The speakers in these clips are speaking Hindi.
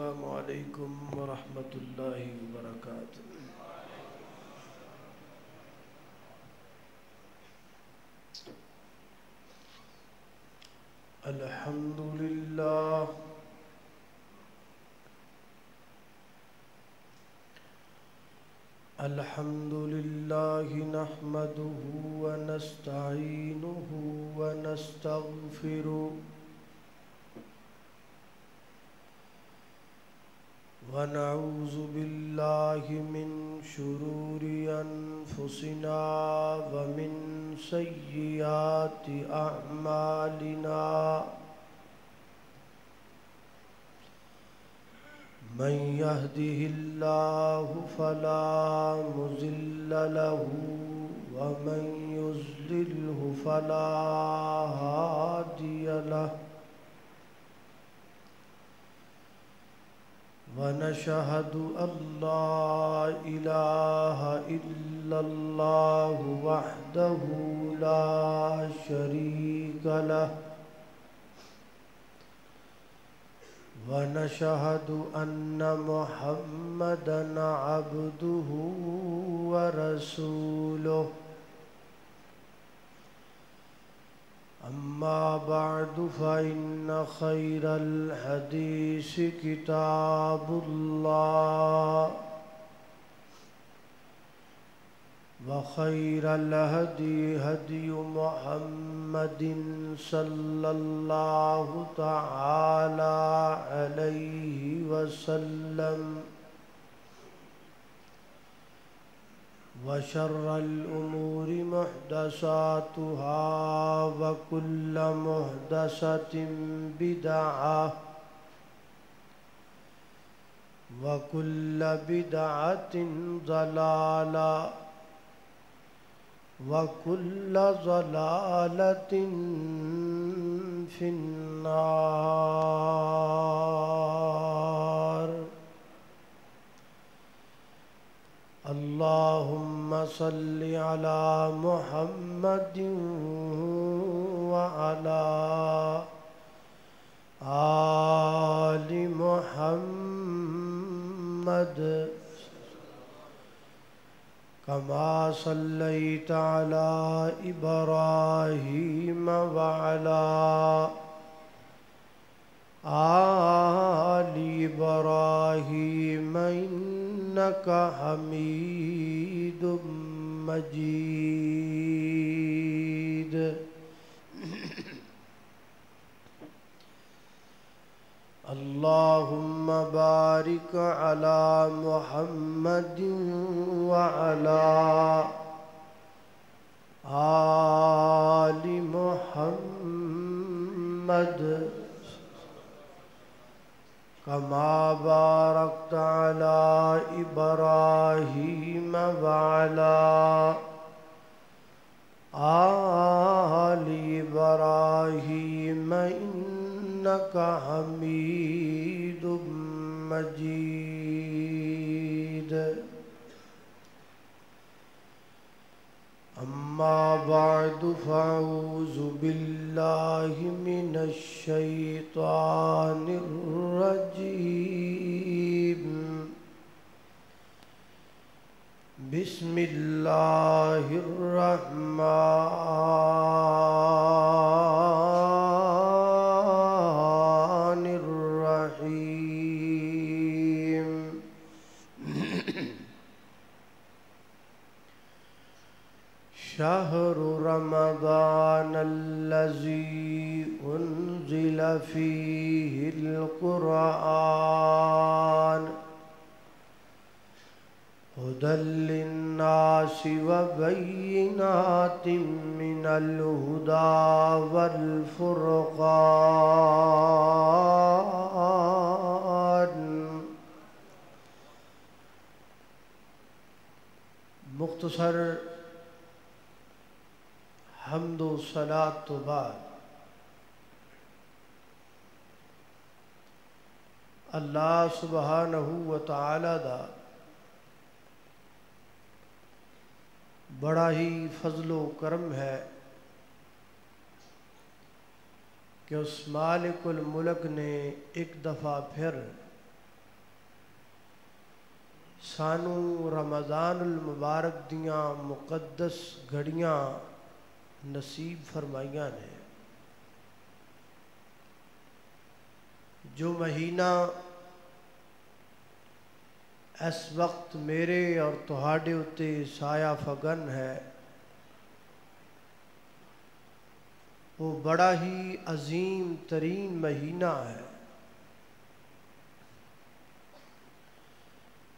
अस्सलामु अलैकुम व रहमतुल्लाहि व बरकातुहू। अल्हम्दुलिल्लाह अल्हम्दुलिल्लाहि नहमदुहू व नस्तईनुहू व नस्तगफिरुहू वनऊज़ बिल्लाहि मिन शुरूरि अन्फुसिना व मिन सय्यिआति अअमालिना मन यहदिहिल्लाहु फला मुज़िल्ल लहू व मन युज़्लिल्हु फला हादिय लहू। ونشهد أن لا إله إلا الله وحده لا شريك له ونشهد أن محمدا عبده ورسوله أما بعد فإن خير الحديث كتاب الله وخير الهدي هدي محمد صلى الله تعالى عليه وسلم وشر الأمور محدثاتها وكل محدثة بدعة وكل بدعة ضلالة وكل ضلالة في النار। اللهم صل على محمد وعلى آل محمد كما صليت على إبراهيم وعلى آل إبراهيم إنك حميد مجيد। اللهم بارك على محمد وعلى آل محمد كما باركت على إبراهيم وعلى آل إبراهيم إنك حميد مجيد। أما بعد فأعوذ بالله من الشيطان الرجيم بسم الله الرحمن الرحيم شهر رمضان الذي أنزل فيه القرآن هدى للناس وبينات من الهدى والفرقان। मुख्तसर हम्द व सलात तो बाद अल्लाह सुबहानहू व तआला दा बड़ा ही फजलो करम है कि उस मालिकुल मुल्क ने एक दफ़ा फिर सानू रमज़ानुल मुबारक दियाँ मुकद्दस घड़ियाँ नसीब फरमाइयां ने। जो महीना इस वक्त मेरे और तुहाडे उत्ते साया फगन है, वो बड़ा ही अजीम तरीन महीना है।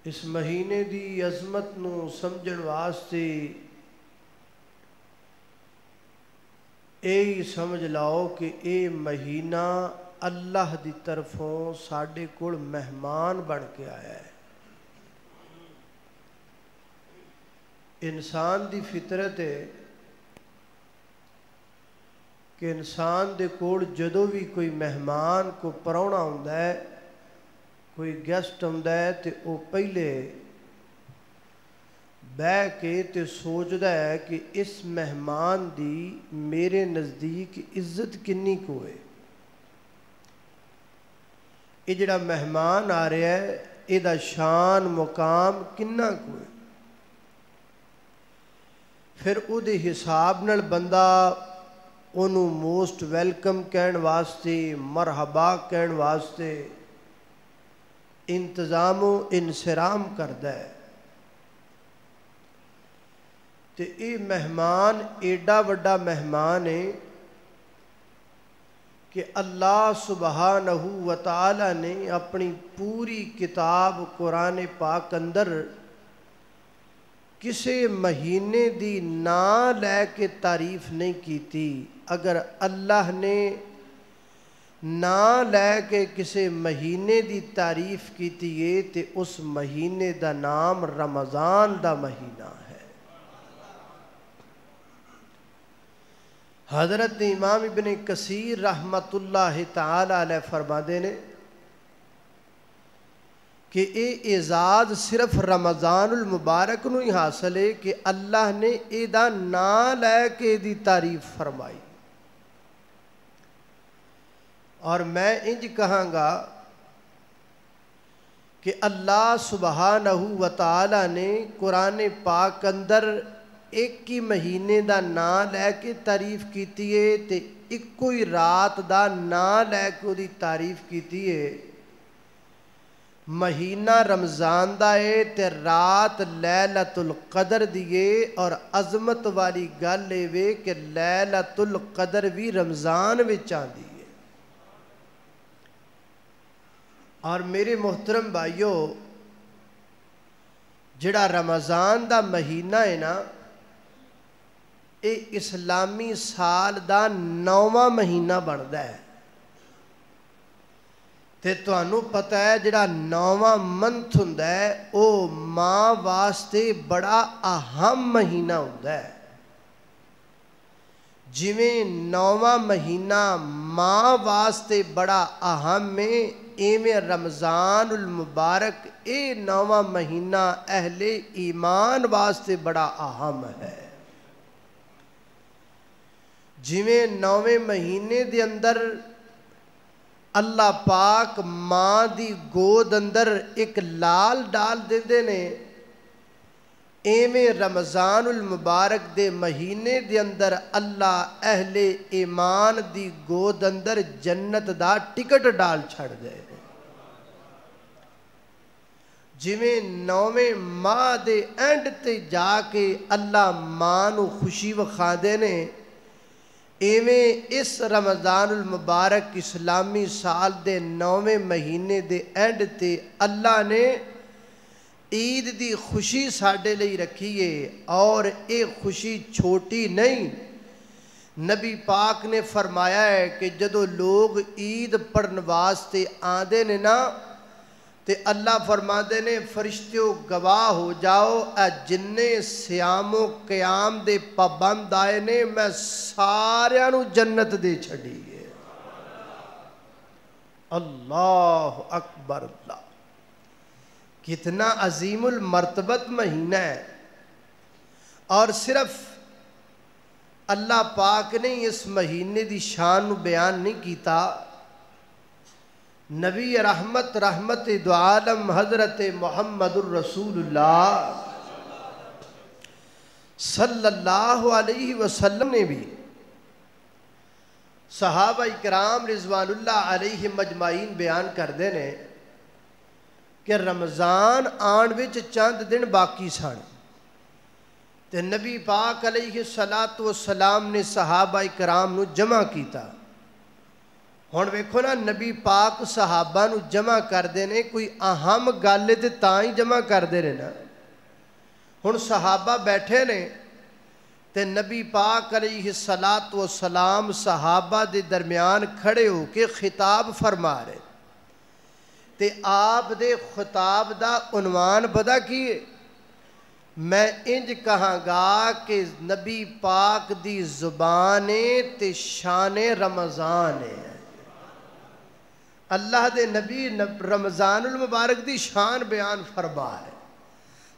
इस महीने की अजमत को समझण वास्ते यही समझ लाओ कि ये महीना अल्लाह की तरफों साढ़े कोल मेहमान बन के आया है। इंसान की फितरत है कि इंसान के कोल जदों भी कोई मेहमान को परौना हुंदा है, कोई गेस्ट आंदा है, तो वह पहले बह के तो सोचता है कि इस मेहमान की मेरे नज़दीक इज्जत किन्नी को है। ये जिहड़ा मेहमान आ रहा है इसदा शान मुकाम किन्ना को है। फिर उहदे हिसाब नाल बंदा उहनूं मोस्ट वेलकम कहण वास्ते, मरहबा कहण वास्ते इंतजाम इंसराम करता है। तो ये मेहमान एडा वड्डा मेहमान है कि अल्लाह सुबहानहू व तआला ने अपनी पूरी किताब कुरान पाक अंदर किसी महीने की ना लैके तारीफ नहीं की थी। अगर अल्लाह ने ना लैके किसी महीने की तारीफ की है तो उस महीने का नाम रमज़ान का महीना है। हज़रत इमाम इब्ने कसीर रहमतुल्लाह तआला अलैह फरमाते ने कि ये एजाज़ सिर्फ रमज़ानुल मुबारक नूं ही हासिल है कि अल्लाह ने इहदा ना लैके दी तारीफ फरमाई। और मैं इंज कहांगा कि अल्लाह सुबहानहू व तआला ने कुरान पाक अंदर एक ही महीने का ना लैके तारीफ की है तो एको ही रात का ना लैके उसकी तारीफ की है। महीना रमज़ान का है तो रात लैलतुल कदर दी है। और अजमत वाली गल ये कि लैलतुल कदर भी रमज़ान विच आंदी। और मेरे मोहतरम भाइयों, जिहड़ा रमज़ान का महीना है ना, ये इस्लामी साल का 9वां महीना बनता है। तो तुहानू पता है जिहड़ा 9वां मंथ हुंदा है वो माँ वास्ते बड़ा अहम महीना हुंदा है। जिवें 9वां महीना माँ वास्ते बड़ा अहम है, इवें रमज़ानुल मुबारक ये 9वां महीना अहले ईमान वास्ते बड़ा अहम है। जिमें 9वें महीने के अंदर अल्लाह पाक माँ की गोद अंदर एक लाल डाल देंदे ने, इवें रमज़ानुल मुबारक दे महीने दे अंदर अल्लाह अहले ईमान दी गोद अंदर जन्नत दा टिकट डाल छड़ दे। जिवें 9वें माह दे एंड ते जाके अल्लाह माँ नू खुशी विखांदे ने, इवें इस रमज़ानुल मुबारक इस्लामी साल दे 9वें महीने दे एंड ते अल्लाह ने ईद की खुशी साढ़े लिए रखी है। और ये खुशी छोटी नहीं, नबी पाक ने फरमाया है कि जदों लोग ईद पढ़न वास्ते आते ने ना, तो अल्लाह फरमाते ने फरिश्ते गवाह हो जाओ, ए जिन्ने सियामो क्याम दे पाबंद आए ने मैं सारियां नू जन्नत दे छड़ी है। अल्लाह अकबर। अल्लाह कितना अजीमुल मर्तबत महीना है। और सिर्फ अल्लाह पाक ने इस महीने की शान बयान नहीं किया, नबी रहमत रहमत दो आलम हज़रत मुहम्मदुर रसूलुल्लाह सल्लल्लाहु अलैहि वसल्लम ने भी सहाबा इकराम रिज़वानुल्लाह अलैहि मजमाइन बयान कर देने कि रमज़ान आण विच चंद दिन बाकी सन ते नबी पाक अलैहि सलातु वसलाम ने सहाबा इकराम नू जमा कीता। हुण वेखो ना नबी पाक सहाबा नू जमा करते हैं कोई अहम गल ते तां ही जमा करते हैं ना। हुण सहाबा बैठे ने ते नबी पाक अलैहि सलात व सलाम सहाबा दे दरम्यान खड़े होकर खिताब फरमा रहे ते आप दे खिताब दा उनवान पता की है? मैं इंज कहांगा कि नबी पाक दी जुबाने ते शाने रमज़ान है। अल्लाह दे नबी रमज़ानुल मुबारक दी शान बयान फरमा है,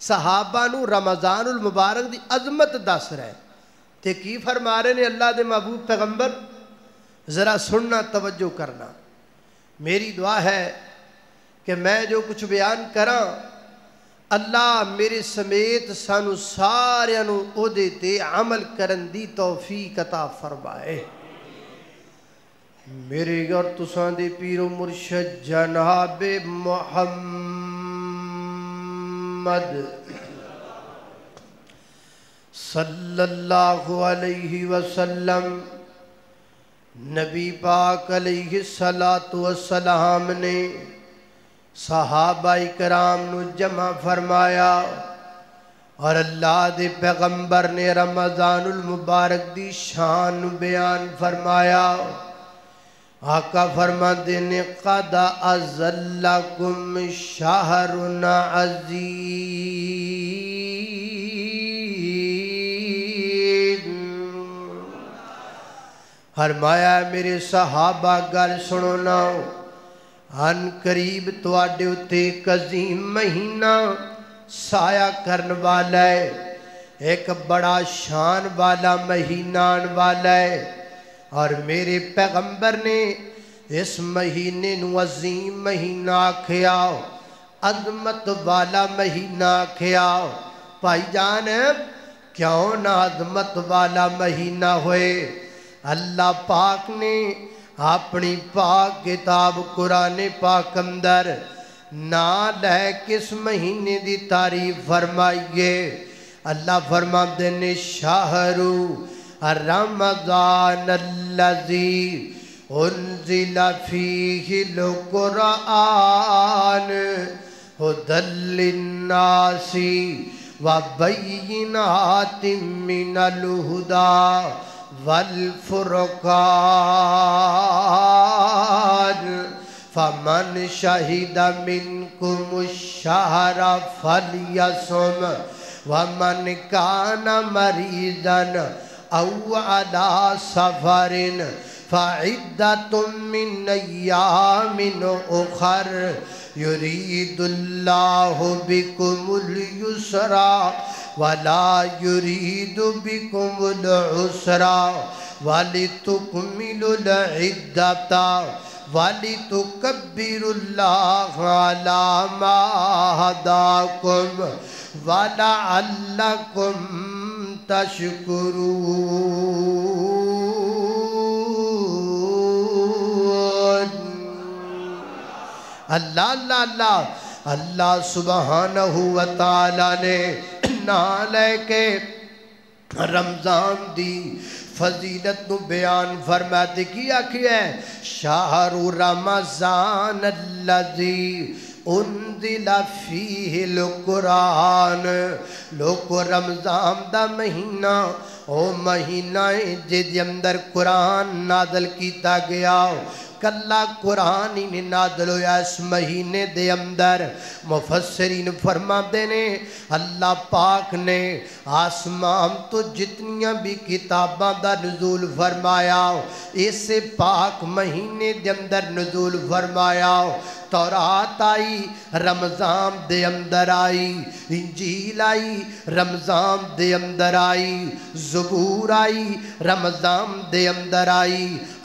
सहाबा नू रमज़ानुल मुबारक दी अजमत दस रहे ते की फरमा रहे ने अल्लाह दे महबूब पैगंबर। ज़रा सुनना, तवज्जो करना। मेरी दुआ है कि मैं जो कुछ बयान करा अल्लाह मेरे समेत सानू सारियां नू ओहदे ते अमल करन दी तौफीक अता फरमाए। मेरे घर तुसां दे पीरो मुर्शद जनाबे मुहम्मद सल्लल्लाहु अलैहि वसल्लम नबी पाक अलैहि सलातु वसलाम ने सहाबा इकराम नू जमा फरमाया और अल्लाह दे पैगंबर ने रमज़ानुल मुबारक दी शान नू बयान फरमाया। आका फरमाते ने कद अज़ल्लकुम शहरुन अज़ीम। फरमाया मेरे सहाबा गल सुनो ना, अन करीब तुहाडे उत्ते अज़ीम महीना साया करन वाला है, एक बड़ा शान वाला महीना आने वाला है और मेरे पैगंबर ने इस महीने नू अज़ीम महीना आख्या, अज़मत वाला महीना आख्या। भाई जान क्यों ना अज़मत वाला महीना होए? अल्लाह पाक ने अपनी पाक किताब कुरान पाक अंदर ना लै किस महीने की तारीफ फरमाइए। अल्लाह फरमाते ने शाहरु रमज़ान अल्लज़ी उन्ज़िला फ़ीहिल कुरान हुदल लिन्नासी व बय्यिनातिम मिनल हुदा वल फ़ुरक़ान फ़मन शहिद मिनकुमुश-शहर फ़ल्यसुम वमन कान मरीज़न औ अला सफरिन फ़इद्दतुम मिन अय्यामिन उखर युरीदुल्लाहु बिकुमुल युसरा वला युरीदु बिकुमुल उसरा वलितुकमिलुल इद्दता वलितुकब्बिरुल्लाह अला मा हदाकुम वलअल्लकुम तशकुरून। अल्लाह अल्लाह अल्लाह अल्लाह सुबहानहु व तआला ने ना लेके रमज़ान दी फजीलत नू बयान फरमाते की आखिया शाहरु रमज़ान अल्लज़ी उन्ज़िला फ़ीहिल कुरान। लोको रमज़ान दा महीना ओ महीना है जिहदे अंदर कुरान नाज़ल कीता गया। कल्ला कुरान ही नहीं नादल होया इस महीने दे अंदर। मुफस्सरीन फरमाते ने अल्लाह पाक ने आसमान तो जितनियां भी किताबां दा नजूल फरमाया इस पाक महीने दे अंदर नजूल फरमाया। तौरात आई रमज़ान दे अंदर आई, इंजील आई रमज़ान दे अंदर आई, ज़बूर आई रमज़ान दे अंदर आई,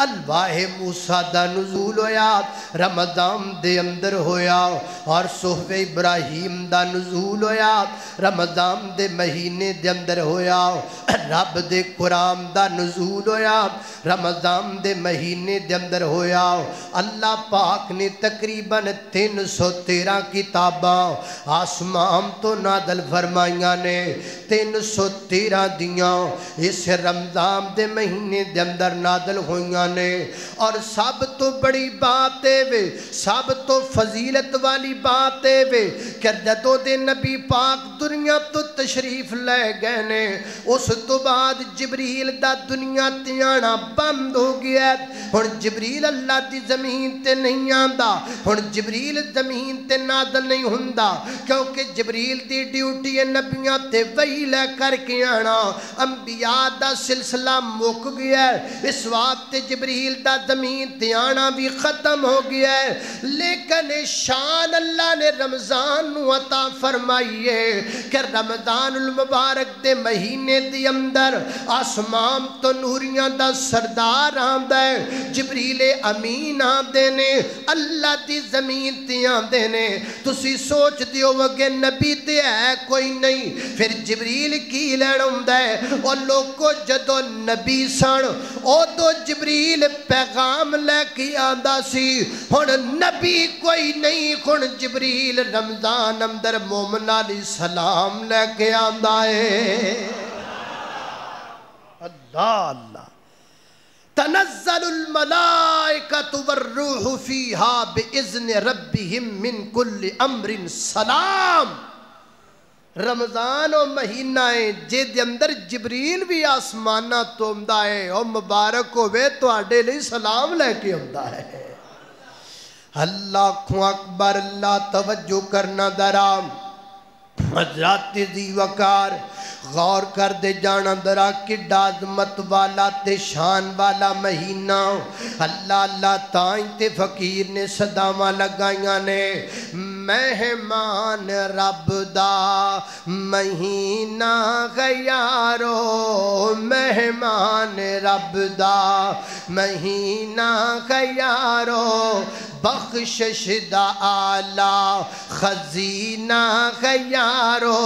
अलवाहे मूसा दा नुज़ूल होया रमज़ान दे अंदर होया, और सुहफ़े इब्राहीम दा नुज़ूल होया रमज़ान दे महीने दे अंदर होया, रब दे कुरान दा नुज़ूल होया रमज़ान दे महीने दे अंदर होया। अल्लाह पाक ने तकरीबन 313 किताबां आसमान तो नादल फरमाइया ने, 313 दियाँ इस रमज़ान दे महीने दे अंदर नादल होइया ने। और सब तो बड़ी बात है, सब तो फजीलत वाली बात है कि जदों दे नबी पाक दुनिया तो तशरीफ ले गए ने, उस तो बाद जिबरील दा दुनिया ते आना बंद हो गया। हुण जिबरील अल्लाह दी जमीन ते नहीं आंदा, हुण जिबरील जमीन ते नादल नहीं हुंदा, क्योंकि जिबरील दी ड्यूटी है नबियां ते वही ले करके आना, अंबिया दा सिलसिला मुक गया। इस वास्ते जिबरील दा जमीन ते आना भी खत्म हो गया है। लेकिन शान अल्लाह ने रमज़ान नूं अता फरमाई है कि रमज़ानुल मुबारक दे महीने दे अंदर आसमान तो नूरियां दा सरदार आंदा है, जिबरीले अमीन आंदे ने, अल्लाह दी ज़मीन ते आंदे ने। तुसी सोच दियो वगे नबी ते है कोई नहीं, फिर जिबरील की लैण आंदा है। और लोगों जदों नबी सन उदों जिबरील पैगाम लेके आंदा सी, हुण नबी कोई नहीं, हुण जिबरील रमज़ान अंदर मोमिन अली सलाम लेके आंदा है। अल्लाह तनज़्ज़लुल मलाइकतु वर्रूहु फ़ीहा बिइज़्नि रब्बिहिम मिन कुल्लि अम्रिन सलाम। रमज़ान ओ महीना है जिहदे अंदर जिबरील भी आसमाना तो आंदा है, और मुबारक होवे तुहाडे लई सलाम लैके आंदा है। अल्लाहु अकबर। अल्लाह तवज्जो करना दरा, हज़रत दी वकार गौर कर दे जाना दरा, कि अज़मत वाला ते शान वाला महीना। अल्लाह अल्लाह ताई ते फकीर ने सदावां लगाइया ने, मेहमान रब दा महीना गयारो, मेहमान रब दा महीना गयारो, बख्शिश दा आला खजीना गयारो,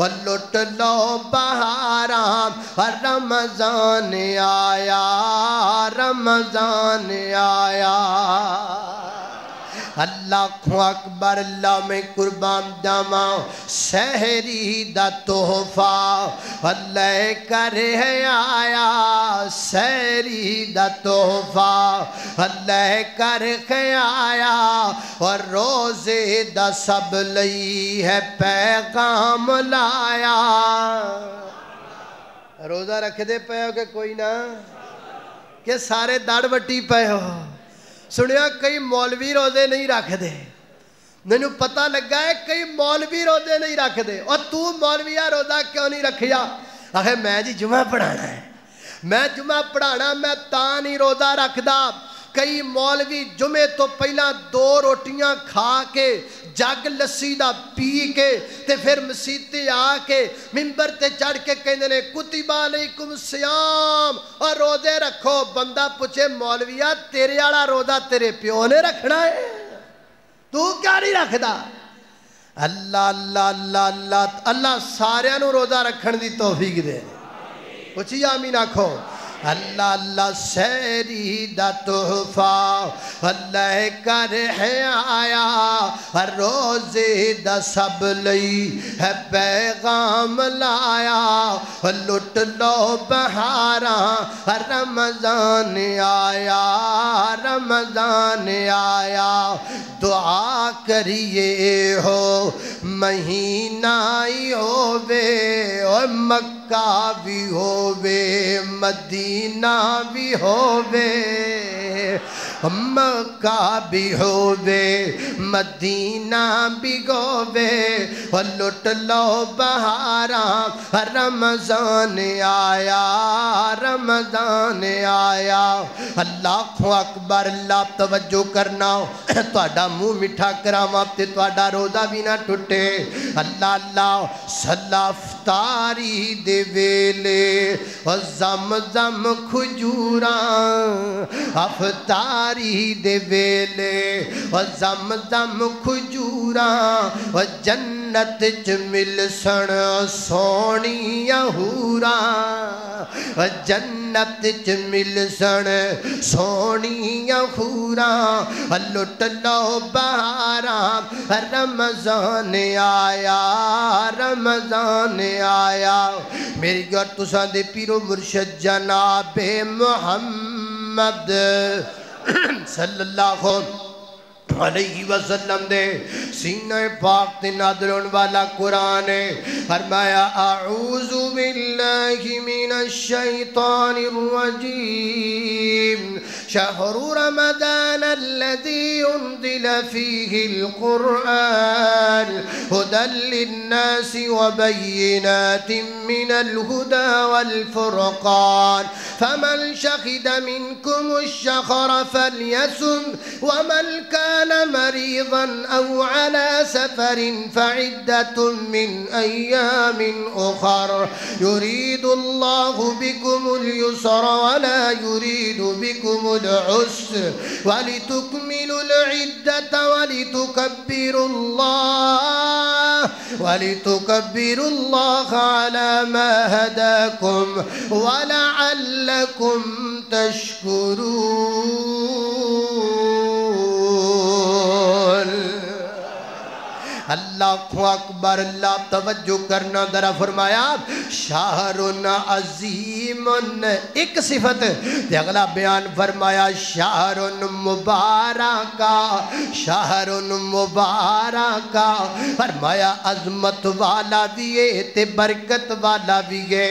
और लुट लो बहारा रमज़ान आया, रमज़ान आया। अल्लाहु अकबर। अल्लाह में कुर्बान जावा, सहरी दा तोहफा अल्लाह कर है आया, सहरी दा तोहफा अल्लाह कर है आया, और रोज़े दा सब लई है पैगाम लाया। रोज़ा रखते पे हो के कोई ना, के सारे दाड़ वटी पे हो। सुनिया कई मौलवी रोजे नहीं रखते, मैनू पता लगा है कई मौलवी रोजे नहीं रखते, और तू मौलविया रोजा क्यों नहीं रखिया? आखे मैं जी जुमा पढ़ाना है, मैं जुमा पढ़ाना, मैं ता नहीं रोजा रखता। कई मौलवी जुमे तो पहला 2 रोटियां खा के, जग लस्सी दा पी के, ते फिर मसीते आके मिंबर ते चढ़ के कहंदे ने कुतिबा अलैकुम सियाम, और रोजे रखो। बंदा पूछे मौलविया तेरे वाला रोजा तेरे प्यो ने रखना है, तू क्या नहीं रखता? अल्लाह अल्लाह अल्लाह अल्लाह अल्लाह सारियां नू रोजा रखण दी तौफीक दे। उच्ची आमीन आखो। अल्लाह अल्लाह सहरी दा तोहफा अल्लाह कर है आया, हर रोज़े दा सब लई है पैगाम लाया, लुट लो बहारा रमज़ान आया, रमज़ान आया। दुआ करिए हो महीना ही होवे, और मक्का भी होवे, मदीना भी होवे, मक्का भी होवे मदीना भी गोवे लुट लो बहारा रमजान आया रमजान आया। अल्लाह अकबर। लाभ तवज्जो करना तो मुँह मिठा करावा ते तो रोजा भी ना टुटे। अल्लाह अल्लाह। सलाफतारी दे वेले जम जम खजूरा अफतारी दे वेले जम जम खजूरा जन्नत च मिलसन सोनिया हूरा जन्नत च मिलसन सोनिया हूरा लुट लो बहारा रमजान आया रमजान आया। मेरी गौर तुसा दे पीरो मुर्शद जनाबे मुहम्मद सल्लल्लाहु अलैहि वसल्लम दे सीने पाक ते नाज़िल होने वाला कुरान है। फरमाया अऊज़ु बिल्लाहि मिनश शैतानिर रजीम शहरु रमदान अल्लज़ी उनज़िला फ़ीहिल कुरान हुदल लिन्नासि व बय्यिनातिम मिनल हुदा वल फुरक़ान फमन शहिदा मिनकुमुश शहरा फलयसुम व मन मरीज़न औ अला सफर फ़इद्दतुम मिन अय्यामिन उख़र युरीदुल्लाहु बिकुमुल युस्र व ला युरीदु बिकुमुल उसर व लितुकमिलुल इद्दत व लितुकब्बिरुल्लाह अला मा हदाकुम व लअल्लकुम तशकुरून। अल्लाह अकबर। अल्लाह तवज्जो करना। जरा फरमाया शाहरुन अजीमन एक सिफत ते अगला बयान फरमाया शाहरुन मुबारका फरमाया अजमत वाला भी है ते बरकत वाला भी है।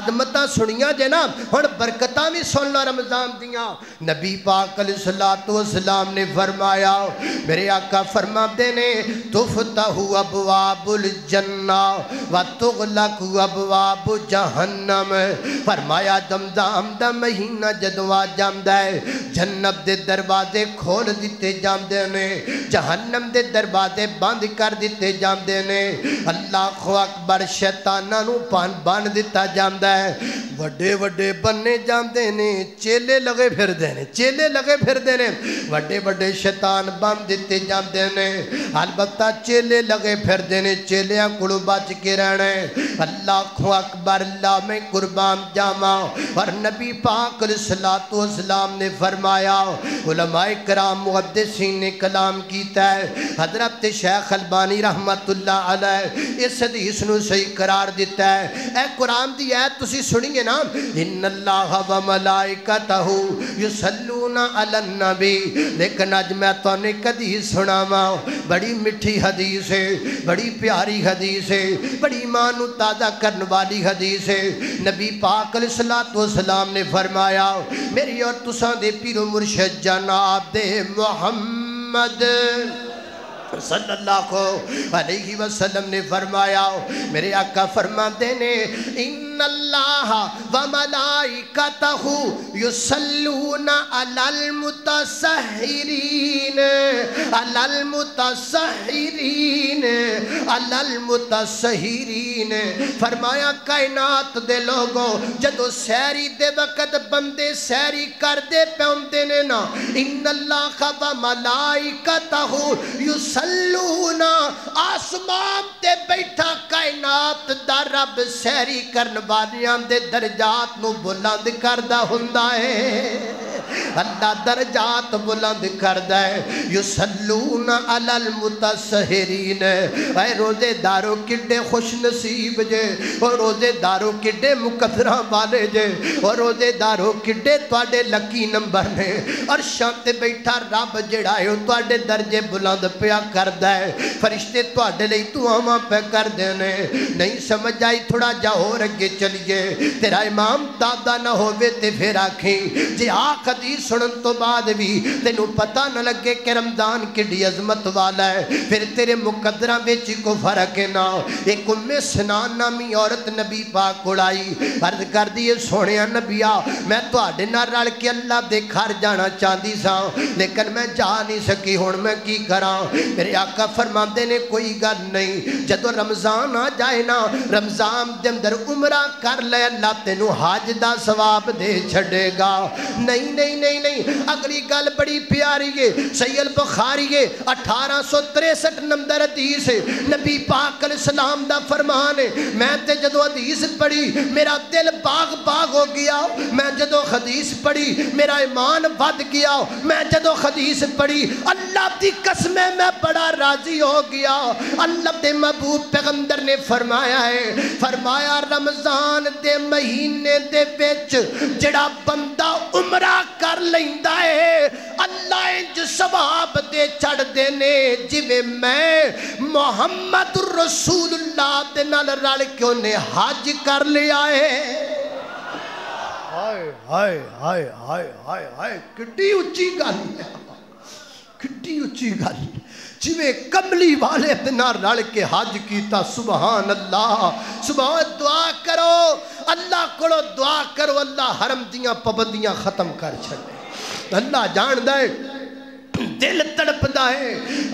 अजमत सुनिया जे ना हुण बरकत भी सुन लो रमजान दियाँ। नबी पाक अलैहिस्सलातु वस्सलाम ने फरमाया मेरे आका फरमाते ने तुफ अबवाबुल जन्ना व तुगलक अबवाबु जहन्नम। फरमाया दमदाम दा महीना जदों आ जांदा है जन्नत दे दरवाजे खोल दिते जांदे ने जहन्नम दे दरवाजे बंद कर दिते जांदे ने। अल्लाह अकबर। शैताना नूं पान बन दिता जांदा है वड्डे वड्डे बन्ने जांदे ने चेले लगे फिरदे ने चेले लगे फिरदे ने वड्डे वड्डे शैतान बन दिते जांदे ने। अलबत्ता चेले लगे फिरदे ने चेलियां कोलों बच के रहना है। अल्लाह अकबर। अल्लाह में कुर्बान जामा। और नबी पाक अलैहिस्सलातु वस्सलाम ने फरमाया उलमाए कराम मुहद्दिसीन ने कलाम कीता है। हजरत शेख अलबानी रहमतुल्लाह अलैह इस हदीस नूं सही करार दिता है। ए कुरान दी आयत तुसीं सुनिए ना इन्नल्लाह व मलाइकतहू युसल्लूना अलैन नबी। लेकिन अज मैं तुहानूं एक हदीस सुणावां बड़ी मिठी हदीस है बड़ी प्यारी हदीस है बड़ी ईमान नूं ताज़ा करने वाली हदीस है। नबी पाक अलैहिस्सलातु वस्सलाम ने फरमाया मेरी और तुसां दे पीरो मुर्शद जनाब दे मुहम्मद सल्लल्लाहु अलैहि वसल्लम ने फरमाया मेरे आका फरमाते ने इन्नल्लाह व मलाइकतहू युसल्लूना अलल मुतसहिरीन फरमाया कायनात दे लोगो जदों सहरी दे वक्त बंदे सहरी करदे पौंदे ने ना इन्नल्लाह व मलाइकतहू सल्लूना आसमान ते बैठा कायनात दा रब सहरी करन वालियां दे दर्जात नूं बुलंद करदा हुंदा है। अल्लाह दर्जात बुलंद करदा है। युसल्लून अलल मुतसहिरीन। ऐ रोजेदारो किड्डे खुश नसीब जे और रोजेदारो किड्डे मुकद्दरा वाले जे और रोजेदारो किड्डे तुहाडे लकी नंबर ने। अरशां ते बैठा रब जिहड़ा है तुहाडे दर्जे बुलंद पिया करदा है। फरिश्ते तुहाडे लई दुआवां पे करदे ने। नहीं समझ आई थोड़ा जा होर अगे चलिए तेरा इमाम दादा ना होवे ते फिर आखी जे आख हदीस सुनने तो बाद भी तेनू पता न लगे कि रमजान किड्डी अजमत वाला है। फिर तेरे मुकद्दरा बेची को फर्क है ना। एक उम्मे सिनान नामी औरत नबी पाक कोल आई, अर्ज कर दी सोने नबिया मैं तुहाडे नाल रल के अल्लाह दे घर जाना चाहती सा लेकिन मैं जा नहीं सकी, हुण मैं की करा। मेरे आका फरमांदे ने कोई गल नहीं, जदों रमजान आ जाए ना रमजान दे अंदर उमरा कर ले, अल्लाह तेनू हज दा सवाब दे छड़ेगा। नहीं नहीं नहीं नहीं, अगली गल बड़ी प्यारी है। सही अल बुखारी है 1863 नंबर हदीस है। नबी पाक अलैहिस्सलाम दा फरमान है, मैं ते जदों हदीस पढ़ी मेरा दिल बाग बाग हो गया, मैं जदों हदीस पढ़ी मेरा ईमान बढ़ गया, मैं जदों हदीस पढ़ी अल्लाह दी कसम मैं बड़ा राजी हो गया। अल्लाह दे महबूब पैगंबर ने फरमाया है, फरमाया रमजान दे महीने दे विच जिहड़ा बंदा उमरा कर लैंदा है अल्लाह इंज सवाब दे छड़दे ने जिवें मैं मोहम्मद रसूलुल्लाह दे नाल रल के उन्हें हज कर लिया है। हाय हाय हाय हाय हाय हाय, किड्डी उच्ची गल, किड्डी उच्ची गल, जिमें कमली वाले दे नाल रल के हज किया। सुभान अल्लाह, सुभान। दुआ करो अल्लाह कोलों, दुआ करो अल्लाह हरम दियां पाबंदियां खत्म कर छड्डे। अल्लाह जानदा है दिल तड़पदा है।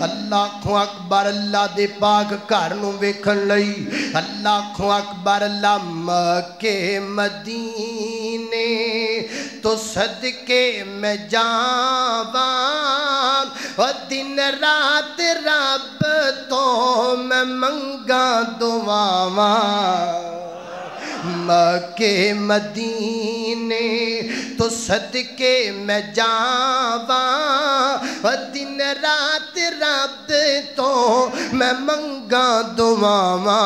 अल्लाह खो अकबर, अल्लाह दे पाक घर नूं वेखण लई। अल्लाह खो अकबर, अल्लाह मक्के मदीने तो सदके मैं जावा, और दिन रात रब तो मैं मंगा दुआवा। मक्के मदीने तो सदके मैं जावा, दिन रात रब तो मैं मंगा दुआवा।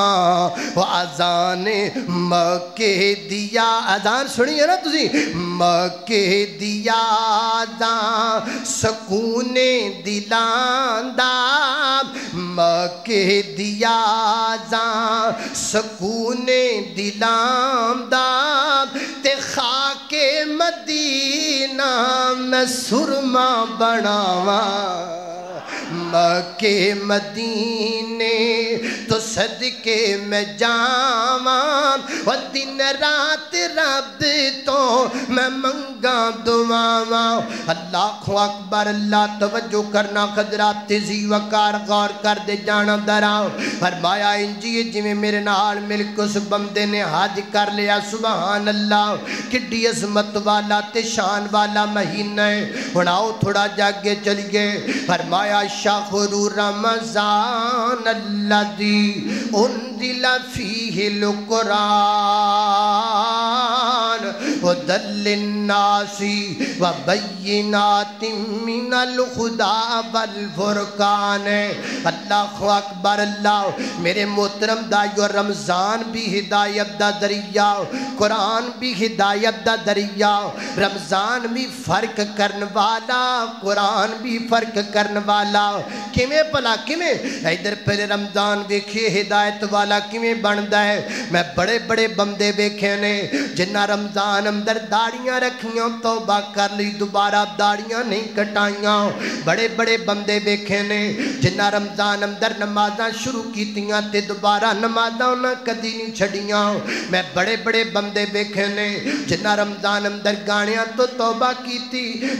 अजान मक्के दिया, अजान सुनी है ना तुसी, मक्के दिया दा सकूने दिलांदा, मक्के दिया दा सकूने दिलांदा, ते खाके मदीना मैं सुरमा बनावा। मक्के मदीने तो सदके मैं जावा, और दिन रात रब तो मैं मंगा दुआवा। अल्लाह खो अकबर, अल्लाह तवज्जो करना, खजरात तेजी वकार गौर कर दे जाना दरा। फरमाया इंजी जिमें मेरे नाल मिलके उस बंदे ने हज कर लिया। सुभान अल्लाह, किड्डी अजमत वाला ते शान वाला महीना है। हुण आओ थोड़ा जागे चलिए। फरमाया शहरु रमजान अल्लज़ी उनज़िला फ़ीहिल कुरान हुदल लिन्नासी व बय्यिनातिम मिनल हुदा वल फुरकान। अल्लाहु अकबर। अल्लाह मेरे मोहतरम दाइयो, रमज़ान भी हिदायत दा दरिया, कुरान भी हिदायत दा दरिया। रमज़ान भी फर्क करने वाला, कुरान भी फर्क करने वाला। किमें भला किमें? इधर पहले रमजान वेखिए हिदायत वाला किमें बनता है। मैं बड़े बड़े बंदे वेखे ने जिन्ना रमजान अंदर दाड़ियां रखियां, तौबा कर ली, दोबारा दाड़ियां नहीं कटाइयां। बड़े बड़े बंदे वेखे ने जिन्ना रमजान अंदर नमाजा शुरू कीतियां ते दोबारा नमाजा उन्हें कदी नहीं छड़ियां। मैं बड़े बड़े बंदे वेखे ने जिन्ना रमजान अंदर गाणियां तो तौबा की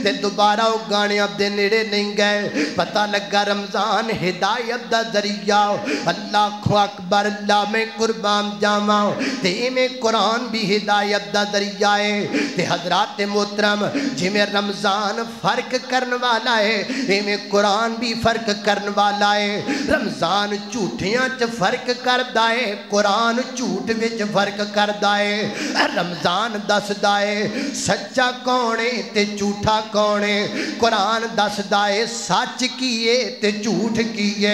ते दोबारा वो गाणियां दे नेड़े नहीं गए। पता लगा रमजान हिदायत दा जरिया। अल्लाह खो अकबर, अल्लाह में कुर्बान जावा, ते में कुरान भी हिदायत दा जरिया है। ते हजरात मोहतरम, जिमें रमजान फर्क करने वाला है इवें कुरान भी फर्क करने वाला है। रमजान झूठियां च फर्क करदा है, कुरान झूठ विच फर्क करदा है। रमजान दसदा है सच्चा कौन है ते झूठा कौन है, कुरान दसदा है सच किए ते झूठ किए।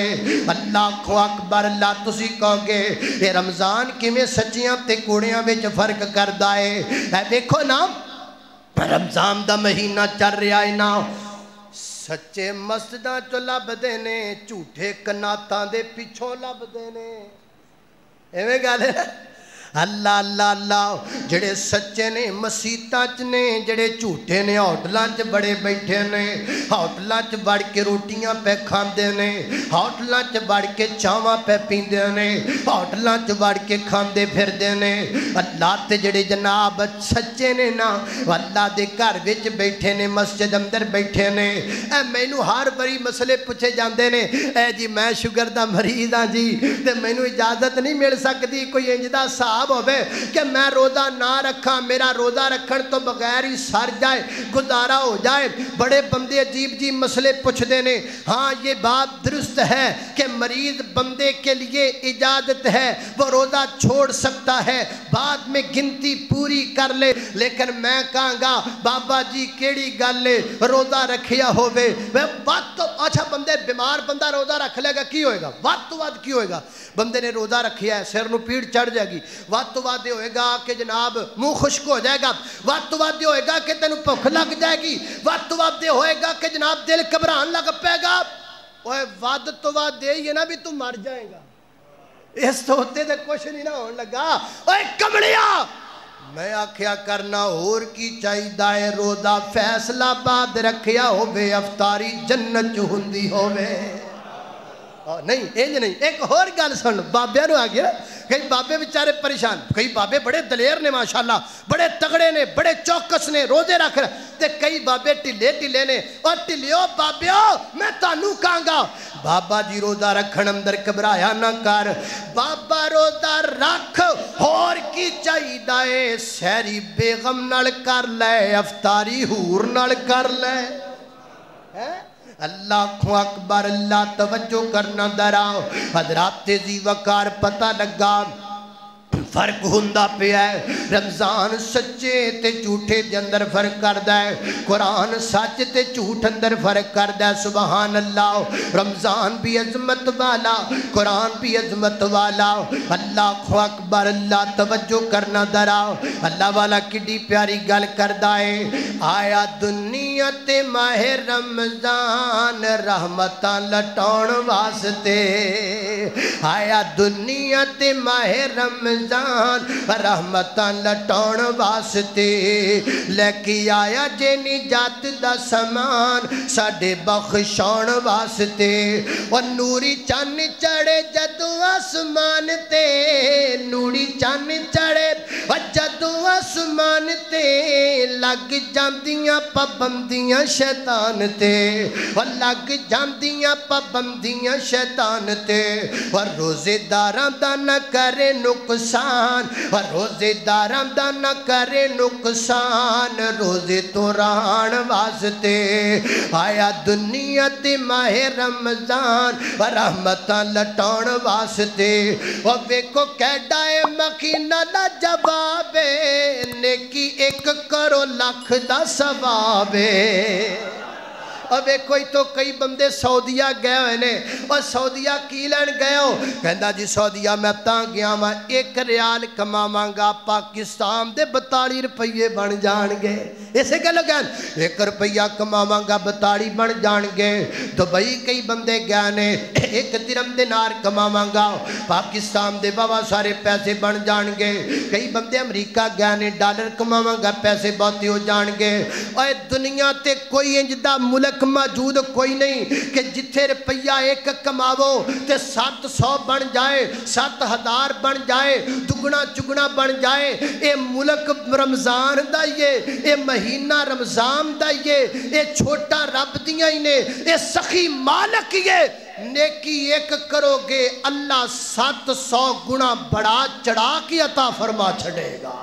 अल्लाह खो अकबर, अल्लाह तुसी कहोगे ये रमजान किवें सच्चियां ते कूड़ियां विच फर्क करदा है। देखो ना रमजान दा महीना चल रहा है ना, सच्चे मस्जिदां चो लभदे ने, झूठे कनातां दे पिछों लभदे ने। इवें गल अल्लाह अल्लाह अल्लाह। जेडे सच्चे ने मसीतां च ने, जेडे झूठे ने होटलों च बड़े बैठे ने, होटलों च वड़ के रोटियां पै खांदे ने, होटलों च वड़ के चावां पै पींदे ने, होटलों च वड़ के खांदे फिरदे ने। अल्लाह ते जेडे जनाब सच्चे ने ना, अल्लाह दे घर विच बैठे ने, मस्जिद अंदर बैठे ने। मैनू हर बारी मसले पूछे जाते ने, ए जी मैं शुगर का मरीज हाँ जी, तो मैनू इजाजत नहीं मिल सकती, कोई इंज का हिसाब होवे कि मैं रोज़ा ना रखा, मेरा रोज़ा रखण तो बगैर ही सर जाए, गुजारा हो जाए। बड़े बंदे अजीब जी मसले पूछते ने। हाँ, ये बात दुरुस्त है कि मरीज बंदे के लिए इजाज़त है, वो रोज़ा छोड़ सकता है, बाद में गिनती पूरी कर ले। लेकिन मैं कहूँगा बाबा जी केड़ी गल है, रोज़ा रखिया होवे बात तो अच्छा, बंदे बीमार बंदा रोज़ा रख लेगा की होएगा, वध तो वध की होएगा, बंदे ने रोज़ा रखिया है सिर नूं पीड़ चढ़ जाएगी, वध तो वध होएगा कि जनाब मुँह खुश्क हो जाएगा, वध तो वध होएगा कि तेनू भुख लग जाएगी, वध तो वध होएगा कि जनाब दिल घबरान लग पेगा। ओए वध तो वध ये ना भी तू मर जाएगा, इस तो उत्ते तो कुछ नहीं ना होने लगा। ओए कमलिया, मैं आख्या करना होर की चाहिदा है, रोज़ा फैसलाबाद रखिया होवे, अफतारी जन्नत च हुंदी होवे। नहीं इंज नहीं। एक होर गल सुन, बाबिया नूं आ गया, कई बाबे बेचारे परेशान, कई बाबे बड़े दलेर ने माशाल्लाह, बड़े तगड़े ने, बड़े चौकस ने, रोजे रख रहे, कई बाबे ढिले ढिले ने। और ढिलियो बाबियो मैं तानू कहूँगा, बाबा जी रोजा रखण अंदर घबराया ना कर, बाबा रोजा रख, होर की चाहिदा है, सहरी बेगम नाल कर ले, अफतारी हूर नाल कर ले। हैं अल्लाह अकबर, अल्लाह तवज्जो करना दरा। हज़राते दी वकार पता लगा फर्क हुंदा पिया है, रमज़ान सच्चे ते झूठे दे अंदर फर्क करदा है, कुरान सच ते झूठ अंदर फर्क करदा है। सुभान अल्लाह, रमज़ान भी अज़मत वाला, कुरान भी अज़मत वाला। अल्लाह अकबर, अल्लाह तवज्जो करना दरा। अल्लाह वाला किड्डी प्यारी गल करदा है, आया दुनिया ते माहे रमज़ान रहमतां लटाउण वास्ते, आया दुनिया ते माहे रमज़ान रहमतां लटाउण वास्ते, लैके आया जे निजात दा समान साडे बख्शाउण वास्ते। और नूरी चन्न चढ़े जदों आसमान ते, नूरी चन्न चढ़े जदों आसमान ते, लग जांदियां पाबंदियां शैतान ते, लग जांदियां पाबंदियां शैतान ते। और रोजेदारां दा ना करे नुकसान, रोजेदारां दा ना करे नुकसान, रोजे तो रहण वास्ते, आया दुनिया ते माहे रमज़ान रहमतां लटाउण वास्ते। ओ वेखो कैडा ए मखीना दा जवाब, नेकी एक करो लख दा सवाब। वेखो इतो कई बंदे सऊदीया गए हुए ने, और सऊदीया की लैन गए हो, कहता जी सऊदीया मैं तां गया वा 1 रियाल कमावांगा, पाकिस्तान दे 42 रुपये बन जाएंगे। इसे गल कह 1 रुपया कमावांगा 42 बन जाएंगे। दुबई कई बंदे गए ने, 1 दिरम दिनार कमावांगा, पाकिस्तान दे बाबा सारे पैसे बन जाएंगे। कई बंदे अमरीका गए ने, डॉलर कमावांगा पैसे बहुत हो जाएंगे। और दुनिया ते कोई इंज दा मुल्क मौजूद कोई नहीं कि जिथे रुपया 1 कमावो तो 700 बन जाए, 7000 बन जाए, दुगना चुगना बन जाए। ये मुल्क रमज़ान दा, ये महीना रमज़ान दा, ये छोटा रब दियां ही ने, ये सखी मालक ये। नेकी 1 करोगे अल्लाह 700 गुना बढ़ा चढ़ा के अता फरमा छड़ेगा।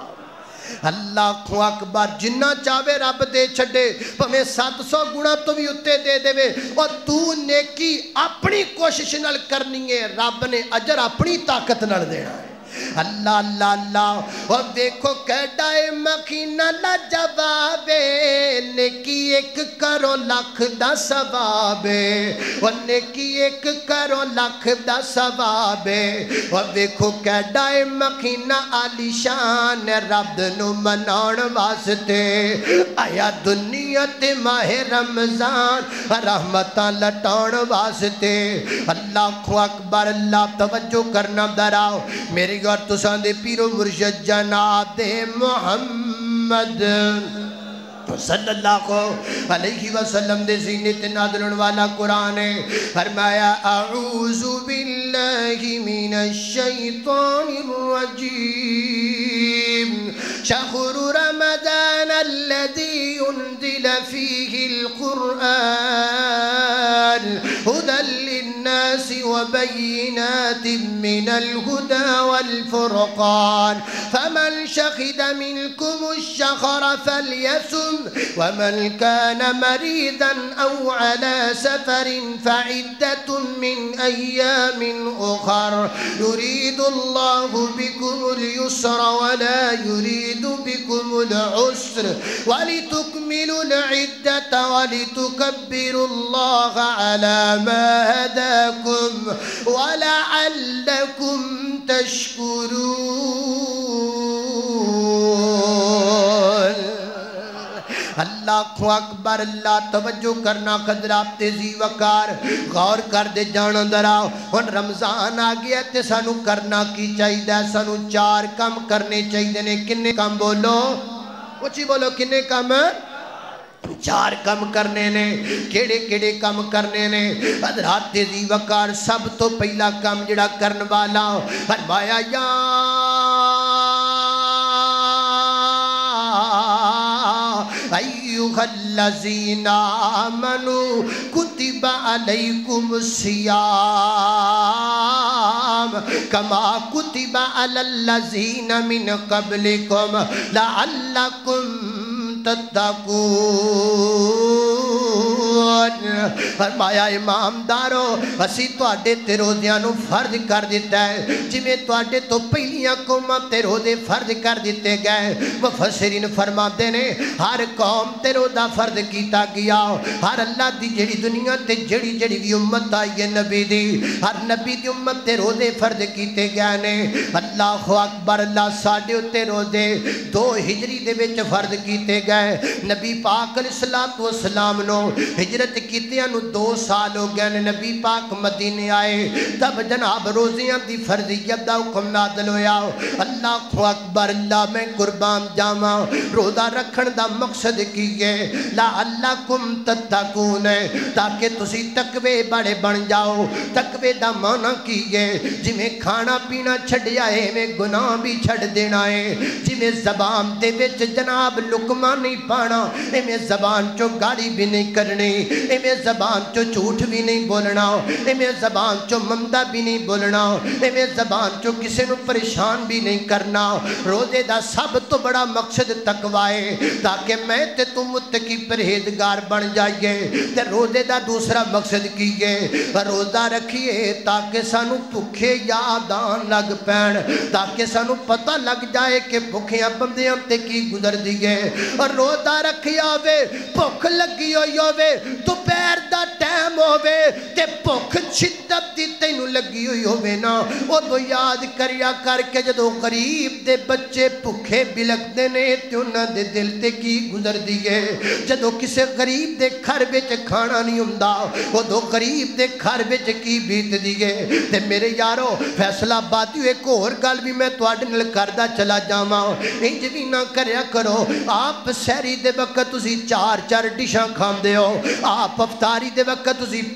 अल्लाह अकबर, जिन्ना चाहे रब दे छे, भावें 700 गुणा तो भी उत्ते दे देवे। और तू नेकी अपनी कोशिश नाल करनी है, रब ने अजर अपनी ताकत नाल देना है। अल्लाह अल्लाह अल्लाह। और देखो कैडा ए मखीना दा जवाब, नेकी एक करो लख दा सवाबे, ओ नेकी एक करो लख दा सवाबे। ओ देखो कैडा ए मखीना आलीशान रब नू मनाउण वास्ते आया दुनिया ते माह रमजान रहमतां लटाउण वास्ते। अल्लाहु अकबर, अल्लाह तवज्जो करना दराओ मेरी गौर तुसां दे पीरो मुर्शद जनाब दे मोहम्मद सल्लल्लाहु अलैहि वसल्लम दे सीने ते नाज़िल होने वाला कुरान है। फरमाया अऊज़ु बिल्लाहि मिनश शैतानिर रजीम, शहरु रमज़ान अल्लज़ी उनज़िला फ़ीहिल कुरान हुदल लिन्नासि व बय्यिनातिम मिनल हुदा वल फुरक़ान, फ़मन शहिदा मिनकुमुश शहरा फ़ल्यसुम ومن كان مريضا أو على سفر فعدة من أيام أخر، يريد الله بكم اليسر ولا يريد بكم العسر، ولتكملوا العدة ولتكبروا الله على ما هداكم ولعلكم تشكرون। अल्लाहु अकबर, अल्लाह तवज्जो करना खजराब तेजी वकार गौर कर दे जाना दराओ। हुण रमज़ान आ गया ते सानू करना की चाहिए? सानू चार काम करने चाहिए ने। किन्ने काम? बोलो, उच्ची बोलो, किन्ने काम? चार कम करने ने। केड़े केड़े कम करने ने हज़रात तेजी वकार? सब तो पहला काम जिहड़ा करन वाला फरमाया या अय्युहल्लज़ीना आमनू कुतिबा अलैकुमुस्सियाम कमा कुतिबा अलल्लज़ीना मिन कबलिकुम लअल्लकुम तत्तकून। फरमाया इमामदारो असी तुहाडे ते रोज़ियां नू फर्ज कर दिता है जिवें तुहाडे तो पहलियां कौमां ते रोज़े फर्ज कर दिते गए। मुफस्सिरीन फरमाते ने हर कौम ते रोज़ा फर्ज किया गया। हर अल्लाह दी जिहड़ी दुनिया ते जिहड़ी जिहड़ी वी उम्मत आई है नबी दी, हर नबी दी उम्मत ते रोज़े फर्ज किए गए ने। अल्लाहु अकबर, अल्लाह साडे उत्ते रोज़े 2 हिजरी दे विच फर्ज किए गए। नबी पाक अलैहिस्सलातु वस्सलाम नो हिजरत कीतियां नू 2 साल हो गए ने। नबी पाक मदीने आए तब जनाब रोज़ियां दी फर्जियत दा हुक्म नाज़िल होया। अल्लाहु अकबर, अल्लाह मैं कुर्बान जावां रोज़ा रखण दा मकसद की है? लअल्लकुम तत्तकून, ताकि तुसी तकवे वाले बन जाओ। तकवे दा माना की है? जिवें खाना पीना छड्डिया है एवें गुनाह भी छड्ड देना है। जिवें ज़बान दे विच जनाब लुकमा नहीं पाना, इमें जबान चो गाली भी नहीं करनी, इमें जबान चो झूठ भी नहीं बोलना, इमें जबान चो ममदा भी नहीं बोलना, इमें जबान चो किसी को परेशान भी नहीं करना। रोजे का सब तो बड़ा मकसद तकवा है, ताकि मैं ते तू मुत्तकी परहेजगार बन जाइए। ते रोजे का दूसरा मकसद की है? रोज़ा रखिए ताकि सानू भुखे यादान लग पैण, ताकि सानू पता लग जाए कि भुखिया बंदियां ते की गुजरदी है। और रोज़ा रखिया होवे भुख लगी होई होवे, दोपहर दा टाइम होवे ते भुख शिद्दत दी तैनू लगी हुई होवे ना, उदों याद करिया करके जदों गरीब दे बच्चे भुखे बिलकदे ने ते उन्हां दे दिल ते की गुजरदी है। जदों किसी गरीब दे घर विच खाना नहीं हुंदा, उदों गरीब दे घर विच की बीतदी है। ते मेरे यारो फैसलाबाद एक होर गल भी मैं तुहाडे नाल करदा चला जावां, इंज भी ना करिया करो। आप सहरी दे वक्त 4-4 डिशां खांदे हो, आप अफतारी दे वक्त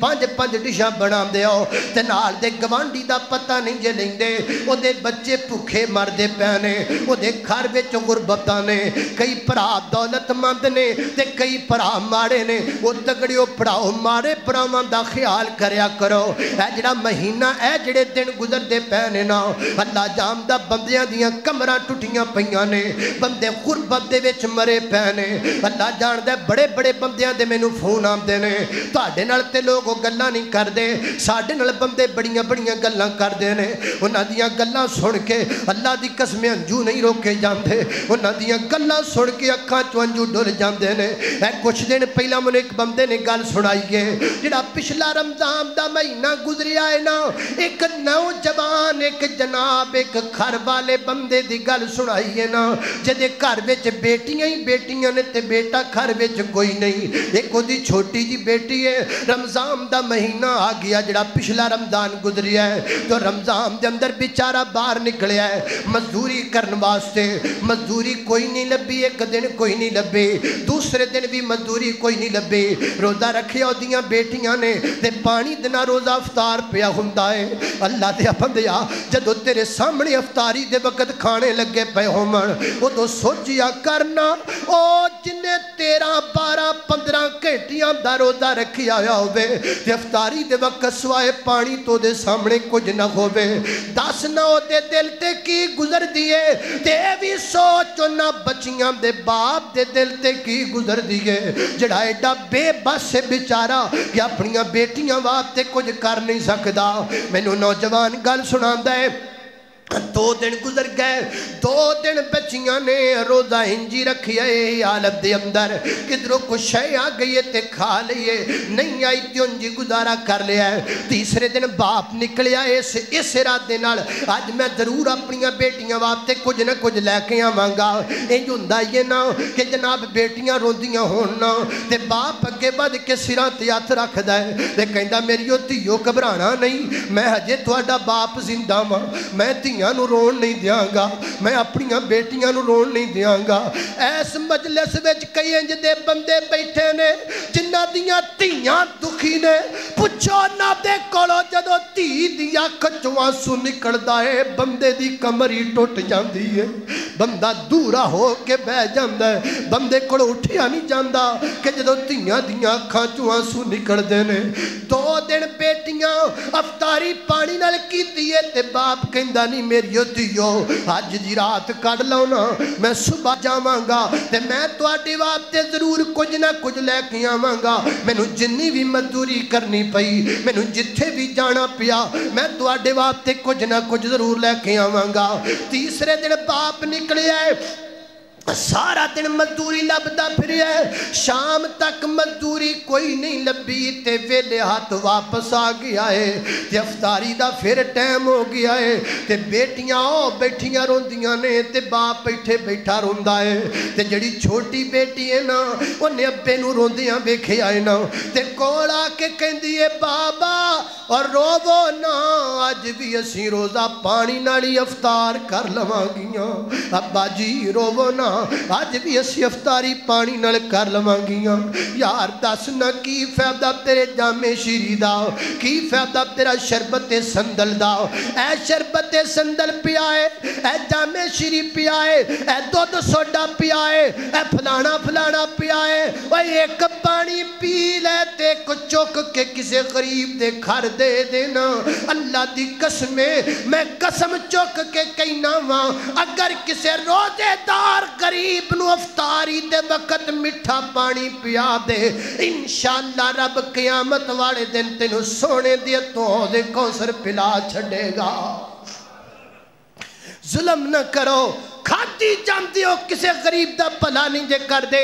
5-5 डिशां बनांदे हो, ते नाल दे गवांडी दा पता नहीं जे लैंदे। ओदे बच्चे भुखे मरदे पए ने, ओदे घर विच गुरबतां ने, कई भरा दौलतमंद ने ते कई भरा माड़े ने। ओ तगड़िओ भराओ माड़े भरावां दा ख्याल करिया करो। ऐ जिहड़ा महीना, ऐ जिहड़े दिन गुजरदे पए ने ना, अल्लाह जानदा बंदियां दियां कमरां टुटियां पईयां ने, बंदे गुरबत दे विच मरे पैने। अल्लाह जानदा बड़े बड़े बंदियां दे मैनू फोन आंदे ने, तुहाडे नाल ते लोग गल्लां नहीं करदे, साडे नाल बंदे बड़ी बड़िया बड़िया गल्लां करदे ने, उन्हां दियां गल्लां सुन के अल्लाह दी कसम अंजू नहीं रोके जांदे, उन्हां दियां गल्लां सुन के अक्खां चों अंजू डुल जांदे ने। कुछ दिन पहला मैनूं एक बंदे ने गल सुनाई है, जिहड़ा पिछला रमज़ान दा महीना गुजरिया है ना, एक नौजवान एक जनाब एक घर वाले बंदे दी गल सुनाई है ना, जिहदे घर विच बेटियां ही बेटियां ने ते बेटा घर विच कोई नहीं। एक ओदी छोटी जी बेटी है, रमज़ान दा महीना आ गया जिहड़ा पिछला रमज़ान गुजरिया है, तो रमज़ान दे अंदर बेचारा बाहर निकलिया है मजदूरी करने वास्ते, मजदूरी कोई नहीं लभी। एक दिन कोई नहीं लभी, दूसरे दिन भी मजदूरी कोई नहीं लभी। रोज़ा रखिया ओदियां बेटियां ने ते पानी दे नाल रोज़ा अफतार पिया हुंदा है। अल्लाह दे बंदेया, जदों तेरे सामने अफतारी दे वक्त खाने लगे पे होमण, उदों सोचिया करना ओ जिन्हें 13, 12, 15 घंटियां दा रोज़ा रखिया होया होवे ते अफतारी दे वक्त सवाए पानी तो दे सामने कुछ ना होवे, दस ना ओदे दिल ते की गुजरदी है, ते वी सोच ना बच्चियां दे बाप दे दिल ते की गुजरदी है, जिहड़ा एडा बेबस बेचारा कि अपनी बेटियां वास्ते कुछ कर नहीं सकदा। मैनूं नौजवान गल सुनांदा है, 2 दिन गुजर गए, 2 दिन बच्चियां ने रोज़ा इंजी रखी है, हालत दे अंदर किधरों कुछ शय आ गई है ते खा लिए, नहीं आई तो इंजी गुजारा कर लिया है। तीसरे दिन बाप निकलिया इस इरादे नाल अज मैं जरूर अपनियां बेटियां वास्ते कुछ ना कुछ लैके आवांगा। इंज हुंदा ही ना कि जनाब बेटियां रोंदियां होण ना ते बाप अगे वध के सिरां ते हथ रखदा है ते कहंदा मेरी ओ धीओ घबराणा नहीं, मैं हजे तुहाडा बाप जिंदा वां, मैं रोन नहीं देंगा, मैं अपनिया बेटियां रोन नहीं देंगा। ऐस मजलिस विच कई इंज दे बंदे बैठे ने जिन्हां दियां धीयां दुखी ने, पुछो ना दे कोलों जदों धी दी अख चों आंसू निकलदा है बंदे दी कमर ही टुट जांदी है, बंदा दूरा हो के बह जांदा है, बंदे कोलों उठिया नहीं जांदा कि जदों धीयां दियां अखां चों आंसू निकलदे ने। 2 दिन बेटियां अफतारी पानी नाल कीती है ते बाप कहंदा नहीं मेरी धीओ अज दी रात कढ लो ना, मैं सुबह जावांगा ते मैं तुहाडे वास्ते जरूर कुछ ना कुछ लैके आवांगा, मैनूं जिन्नी भी मजदूरी करनी पई, मैनूं जिथे भी जाना पिया, मैं तुहाडे वास्ते कुछ ना कुछ जरूर लैके आवांगा। तीसरे दिन बाप निकलिया सारा दिन मजदूरी लभदा फिरिया, शाम तक मजदूरी कोई नहीं लभी ते वेले हाथ वापस आ गया है ते अफतारी दा फिर टाइम हो गया है ते बेटियां बैठियां रोंदियां ने ते बाप बैठे बैठा रोंदा है ते जड़ी छोटी बेटी है ना उन्हें अब्बे नूं रोंदियां वेखिया है ना ते कोल आके कहंदी है बाबा और रोवो ना, अज भी असीं रोज़ा पानी नाल ही अफतार कर लवांगियां, अब्बा जी रोवो ना अज भी असी अफतारी पानी नाल कर लवांगियां। यार दस ना की फायदा तेरे जामे शीरी दा, की फायदा तेरा शरबत ते संदल दा, ऐ शरबत ते संदल पियाए, ऐ जामे शीरी पियाए, ऐ दुध सोडा पियाए, ऐ फलाना फलाना पियाए, ओए एक पानी पी ले ते चुक के किसी गरीब दे घर दे देना। अल्लाह दी कसम मैं कसम चुक के कहना वा अगर किसी रोजेदार गरीब नू अफतारी दे वक्त मिठा पानी पिया दे, इंशाअल्लाह रब क़यामत वाले दिन तेनू सोने दे तौदे कौसर पिला छड़ेगा। जुल्म न करो, खाती जाते हो, किसी गरीब का भला नहीं जे करते,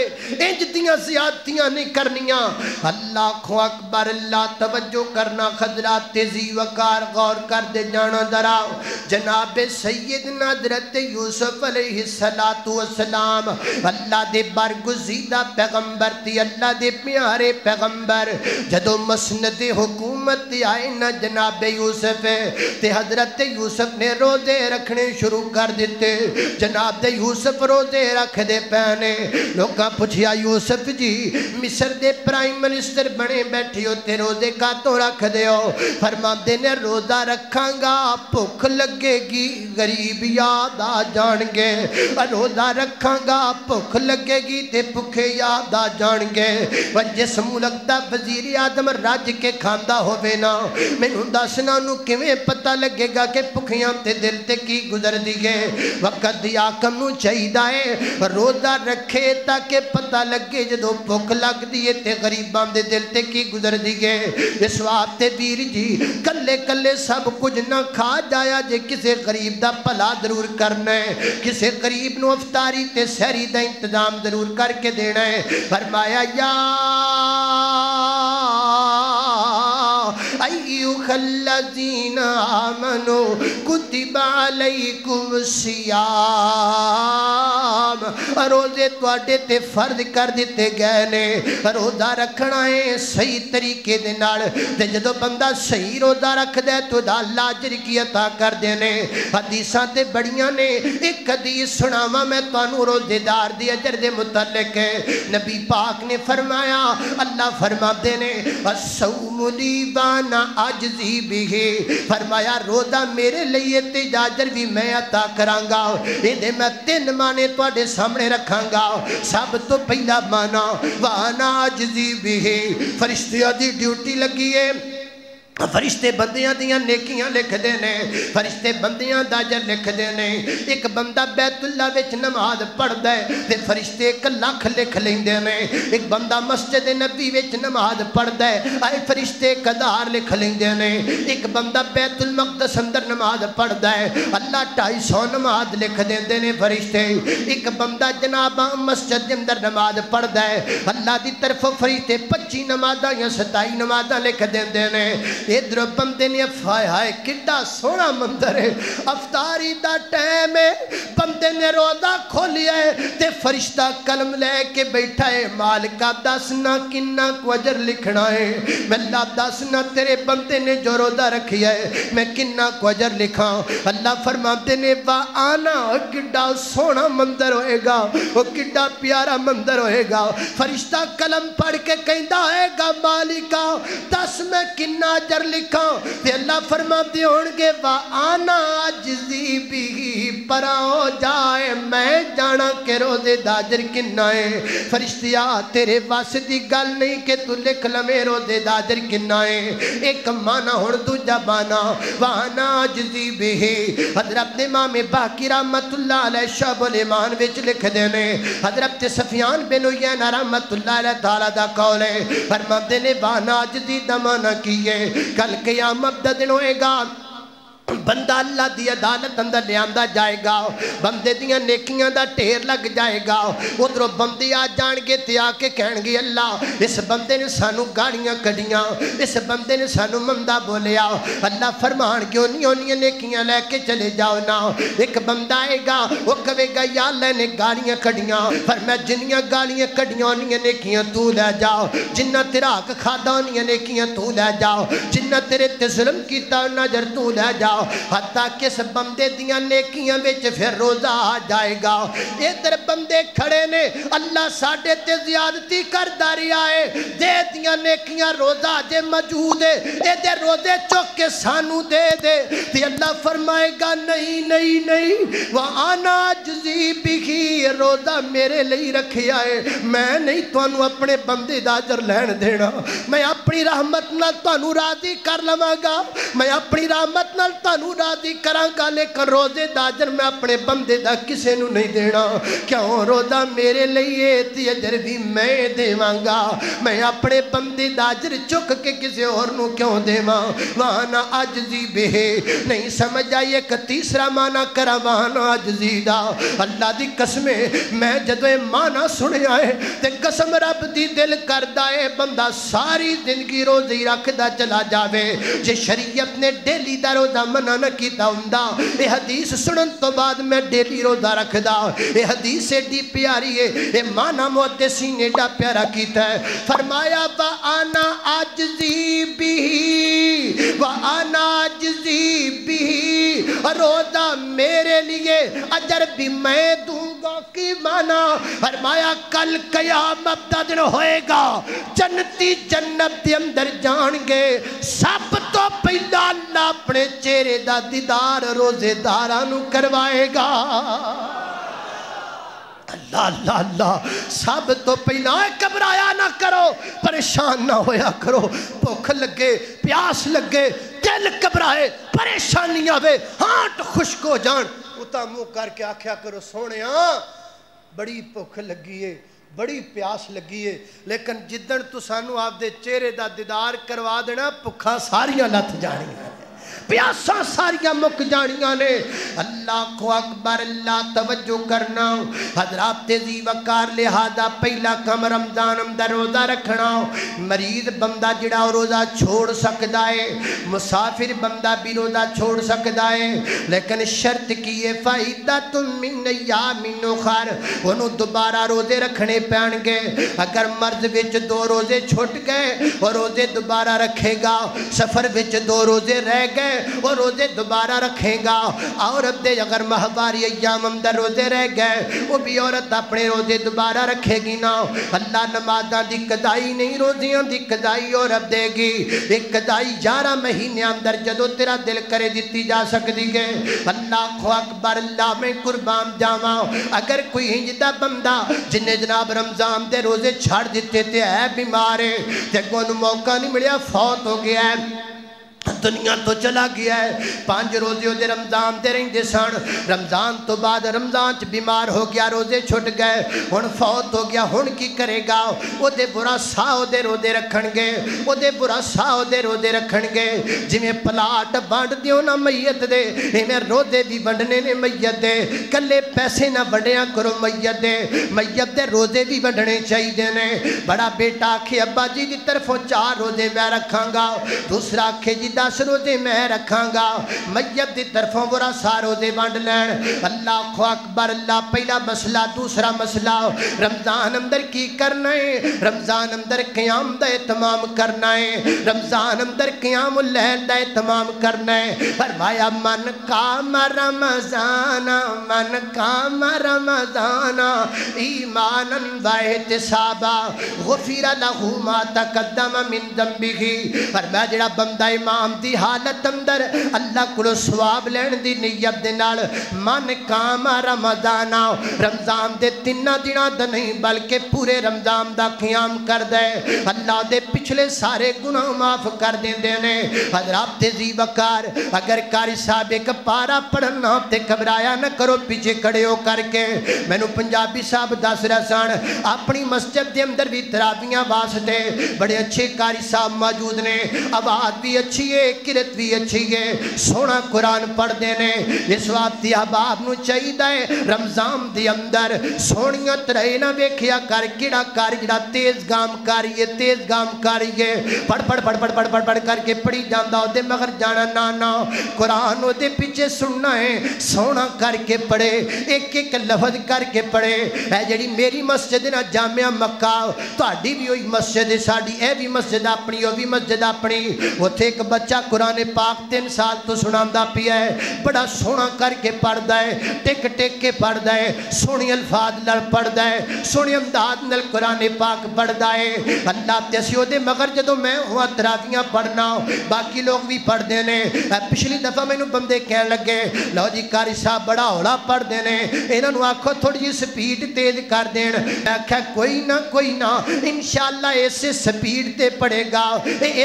इंज दियां ज़ियादतियां नहीं करनियां। अल्लाहु अकबर, अल्लाह तवज्जो करना, खजरा तेजी वकार गौर करते जाना। जरा जनाब सैयदना हज़रत यूसुफ अलैहिस्सलातु वस्सलाम अल्लाह दे बरगुज़ीदा पैगंबर ती, अल्लाह दे प्यारे पैगंबर, जदों मसनद हुकूमत आए ना जनाब यूसुफ ते हज़रत यूसुफ ने रोज़े रखने शुरू कर दिते। जनाब यूसुफ रोज़े रखते पैने, लोगों पूछया यूसुफ जी मिस्र के प्राइम मिनिस्टर बने बैठे हो ते रोज़े कातों रखते हो? फरमाते ने रोज़ा रखांगा भुख लगेगी गरीब याद आ जाणगे, रोज़ा रखांगा भुख लगेगी ते भुखे याद आ जाणगे। जिस मुल्क का वजीर आजम रज के खांदा होवे ना, मैनू दसना नू किवें पता लगेगा कि भुखियां ते दिल ते की गुजरदी है। वक्त दी आकम नू चाहीदा है रोज़ा रखे ताकि पता लगे जदों भुख लगदी है ते गरीबां दे दिल ते की गुजरदी है। इस वास्ते वीर जी कल्ले कल्ले सब कुछ ना खा जाया जे किसी गरीब दा भला जरूर करना है, किसी गरीब नू इफ्तारी ते सहरी दा इंतजाम जरूर करके देना है। फरमाया या अय्युहल्लज़ीन आमनु कुतिबा अलैकुम सियाम, रोज़े तुहाडे ते फर्ज कर दिते गए ने, रोज़ा रखना है सही तरीके दे नाल ते जदों बंदा सही रोज़ा रखदा है तो अल्लाह अजर की अता करदे ने। हदीसां ते बड़ियां ने, एक हदीस सुणावां मैं तुहानू रोज़ेदार दे अजर दे मुतल्लिक। नबी पाक ने फरमाया, अल्लाह फरमाते ने अस्सौमु ली वाना आजज़ी बिही, फरमाया रोज़ा मेरे लिए ते अजर भी मैं अता करांगा। इहदे मैं तीन माने तुहाडे सामने रखांगा। सब तो पहला माना वाना आजज़ी बिही, फरिश्तियां दी ड्यूटी लगी है। फरिश्ते बंदियां दियां नेकियां लिखदे ने, फरिश्ते बंदियां दा अजर लिखदे ने। एक बंदा बैतुल्ला विच नमाज पढ़दा है ते फरिश्ते 1 लाख लिख लैंदे ने। एक बंदा मस्जिद नबी विच नमाज पढ़दा है, आए फरिश्ते 1000 लिख लैंदे ने। एक बंदा बैतुल मक़दस अंदर नमाज पढ़दा है, अल्लाह 250 नमाज लिख देंदे ने फरिश्ते। एक बंदा जनाब मस्जिद दे अंदर नमाज पढ़दा है, अल्लाह दी तरफों फरिश्ते 25 नमाज़ां या 27 नमाज़ां लिख देंदे ने। इधर बंदे ने हाय हाय किड्डा सोहना मंदर है, अफतारी दा टाइम है, बंदे ने रोज़ा खोलिया है ते फरिश्ता कलम लेके बैठा है, मालिका दस ना किन्ना अजर लिखना है, अल्लाह दस ना तेरे बंदे ने जो रोज़ा रखिया है मैं किन्ना अजर लिखा। अल्लाह फरमाते ने वाह आना, किड्डा सोहना मंदर होएगा, वो किड्डा प्यारा मंदर होएगा। फरिश्ता कलम पढ़ के कहता होएगा मालिका दस मैं किन्ना अजर लिखा, ते अल्लाह फरमाते होंगे वाह आना आजज़ी बिही, पर हो जाए मैं जाना के रोज़े दा अजर किन्ना है। फरिश्तिया तेरे वास दी गल नहीं कि तू लिख लवें रोज़े दा अजर किन्ना है। एक माना हुण दूजा माना वाह आना आजज़ी बिही। हज़रत इमाम बाक़ी रहमतुल्लाह अलैह शाबुल ईमान विच लिखदे ने, हज़रत सफियान बिन उयैना रहमतुल्लाह अलैह ताला दा कौल है, फरमाते ने वाह आना आजज़ी दा माना की है कल क़यामत दा दिन होएगा, बंदा अल्लाह की अदालत अंदर लिया जाएगा, बंदे दियां नेकियां दा ढेर लग जाएगा। उधरों बंदे आ जाणगे ते आके कहणगे अल्लाह इस बंदे ने सानू गालियां कढ़ियां, इस बंदे ने सानू मंदा बोलिया। अल्लाह फरमाणगे ओनियां नेकियां लैके चले जाओ ना। एक बंदा आएगा वो कहेगा या अल्लाह ने गालियां कढ़ियां, पर मैं जिन्नियां गालियां कढ़ियां ओनियां नेकियां तू लै जाओ, जिन्ना तेरा हक खादा ओनियां नेकियां तू लै जाओ, जिन्ना तेरे ते जुल्म कीता उन्ना जर तू लै जाओ। हत्ता किस बंदे दियां नेकियां विच फिर रोज़ा आ जाएगा। इधर बंदे खड़े ने अल्लाह साढ़े ते ज़्यादती करदा रिहा है, दे दियां नेकियां रोज़ा जे मौजूद है, इहदे रोज़े चुक के सानू दे दे, ते अल्लाह फरमाएगा नहीं नहीं नहीं वाह आना आजज़ी बिही, रोज़ा मेरे लिए रखिया है, मैं नहीं तुहानू अपने बंदे दा अजर लैण देना, मैं अपनी रहमत नाल तुहानू राज़ी कर लवांगा, मैं अपनी रहमत नाल तुहानू राज़ी करांगा, लेकिन रोज़े दा अजर मैं अपने बंदे दा किसे नू नहीं देना। क्यों? रोज़ा मेरे लिए ते अजर भी मैं देवांगा, मैं अपने बंदे दा अजर चुक के किसी होर नू क्यों देवां। वाना आजज़ी बिही नहीं समझ आई, एक तीसरा माना करा वाना आजज़ी दा। अल्लाह दी कसम मैं जदों माना सुनिया है ते कसम रब दी दिल करदा है बंदा सारी जिंदगी रोज़ी रखदा चला जावे। जे शरीयत ने डेली दा रोज़ा मना न किया होंदा, यह हदीस सुनन तो बाद मैं डेली रोज़ा रखदा। यह हदीस एडी प्यारी है, यह माना मुहद्दिसीन ने एडा प्यारा कीता है। फरमाया वा आना आजज़ी बिही, वा आना आजज़ी बिही, रोज़ा मेरे लिए अजर भी मैं दूंगा। की माना? फरमाया कल क़यामत दा दिन होएगा, जन्नती जन्नत दे अंदर जाणगे, सब तो पहला अल्लाह अपने चेहरे दा दीदार रोज़ेदारां नू करवाएगा। अल्लाह अल्लाह अल्लाह। सब तो पहला घबराया ना करो, परेशान ना होया करो। भुख लगे, प्यास लगे, दिल घबराए, परेशानी आवे, हाथ खुश्क हो जान, उता मुँह करके आख्या करो सोने बड़ी भुख लगी है, बड़ी प्यास लगी है, लेकिन जिदन तू सानू आपदे चेहरे का दीदार करवा देना भुखा सारिया लथ जानियां, प्यासा सारिया मुक जानियां ने। अल्लाह को अकबर, अल्लाह तवज्जो करना। हजरात जी वकार लिहाजा पहला कम रमजान दा रोज़ा रखना। मरीज बंदा जिहड़ा रोज़ा छोड़ सकदा है, मुसाफिर बंदा भी रोज़ा छोड़ सकदा है, लेकिन शर्त की है फायदा तुम मिन या मिनो खर, उन्हों दोबारा रोज़े रखने पैणगे। अगर मर्ज विच दो रोज़े छुट गए और रोज़े दोबारा रखेगा, सफ़र विच दो रोज़े रह गए और रोजे दोबारा रखेगा। औरत दे अगर माहवारी अय्याम अंदर रोजे रह गए, वो भी औरत अपने रोजे दोबारा रखेगी ना। अल्लाह नमाज़ां दी कदाई नहीं, रोजियां दी कदाई औरत देगी। एक कदाई 11 महीने अंदर जदों तेरा दिल करे दिती जा सकती है। अल्लाह को अकबर, अल्लाह में कुर्बान जावा। अगर कोई इंजदा बंदा जिन्हें जनाब रमजान दे रोजे छड़ दिते ते है बीमार है, ते कोई मौका नहीं मिलया, फौत हो गया है, दुनिया तो चला गया है। 5 रोजे वो रमजान दे रहिंदे सन, रमजान तो बाद रमजान च बीमार हो गया, रोजे छुट गए, हुण फौत हो गया, हुण की करेगा? ओदे बुरा साह ओदे रोजे रखणगे, ओदे बुरा साह ओदे रोजे रखणगे। जिवें पलाट वंड दिओ ना मैयत दे, इवें रोजे भी वंडने ने मैयत दे। कल्ले पैसे ना वंडिया करो मैयत दे, मैयत दे रोजे भी वंडने चाहीदे ने। बड़ा बेटा आखे अब्बा जी दी तरफों 4 रोजे मैं रखांगा, दूसरा आखे 10 रोजे मैं रखांगा। मैयत की तरफों बुरा सार रोजे वंड लैन। अल्लाह को अकबर, अल्लाह। पहला मसला। दूसरा मसला, रमज़ान अंदर की करना है? रमज़ान अंदर क़याम दा इत्माम करना है, रमज़ान अंदर क़यामुल लैल दा इत्माम करना है। फरमाया मन काम रमज़ाना, मन काम रमज़ाना ईमानन व इहतिसाबा गुफिर लहू मा तक़द्दम मिन ज़ंबिही। फरमाया जेड़ा बंदा ईमान दी हालत अंदर अल्लाह कोलों सवाब लैण दी नीयत दे नाल मन काम रमज़ान, रमज़ान दे 3 दिनां दा नहीं बल्कि पूरे रमज़ान दा क़याम करदा है, अल्लाह दे पिछले सारे गुनाह माफ़ कर देंदे ने। हज़रात जी वकार, अगर कारी साहब एक पारा पढ़ना ते घबराया ना करो, पीछे खड़े हो करके। मैनू पंजाबी साहब दस रहे सन, अपनी मस्जिद दे अंदर भी तरावियां वास्ते बड़े अच्छे कारी साहब मौजूद ने। आवाज़ भी अच्छी, किरत भी अच्छी है, सोना कुरान पढ़ते हैं। इस वास्ते अहबाब नूं चाहीदा है रमज़ान दे अंदर सोहणियां तराई ना वेखिया कर किड़ा कार जिहड़ा तेज़ गाम करिए पढ़ करके पढ़ी जांदा, ओदे मगर जाना ना, कुरान ओदे पिछे सुनना है। सोहना करके पढ़े, एक एक लफज करके पढ़े। ऐ जिहड़ी मेरी मस्जिद ना जामिया मक्का, तुहाडी भी ओही मस्जिद, साडी ऐ भी मस्जिद अपनी, ओह भी मस्जिद अपनी। उत्थे एक बच्चा कुरान पाक 3 साल तो सुनांदा पिया है, बड़ा सोहना करके पढ़दा है, टिक टिक के पढ़दा है, सोहने अल्फाज नाल पढ़दा है, सोहने अंदाज नाल कुरान पाक पढ़दा है। अल्लाह ते असीं ओहदे मगर जदों मैं हुआ तरावियां पढ़ना, बाकी लोग भी पढ़दे ने। पिछली दफ़ा मैनूं बंदे कहण लगे, लो जी कारी साहब बड़ा हौला पढ़दे ने, इन्हां नूं आखो थोड़ी जी स्पीड तेज़ कर देण। मैं आख्या कोई ना इंशाअल्लाह इस स्पीड ते पढ़ेगा,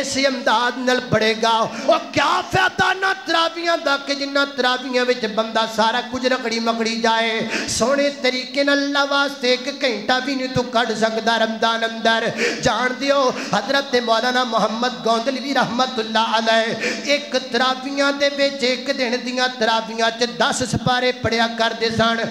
इस अंदाज नाल पढ़ेगा। और क्या फायदा ना तरावियां दा कि जिन्ना तरावियां विच बंदा सारा कुछ रगड़ी मगड़ी जाए। सोहने तरीके नाल अल्लाह वास्ते 1 घंटा भी नहीं तू कढ़ सकदा रमज़ान अंदर। जान दियो हज़रत मौलाना मुहम्मद गोंदलवी रहमतुल्लाह अलैह 1 तरावियां दे विच 1 दिन दियां तरावियां च 10 सपारे पढ़िया करदे सन।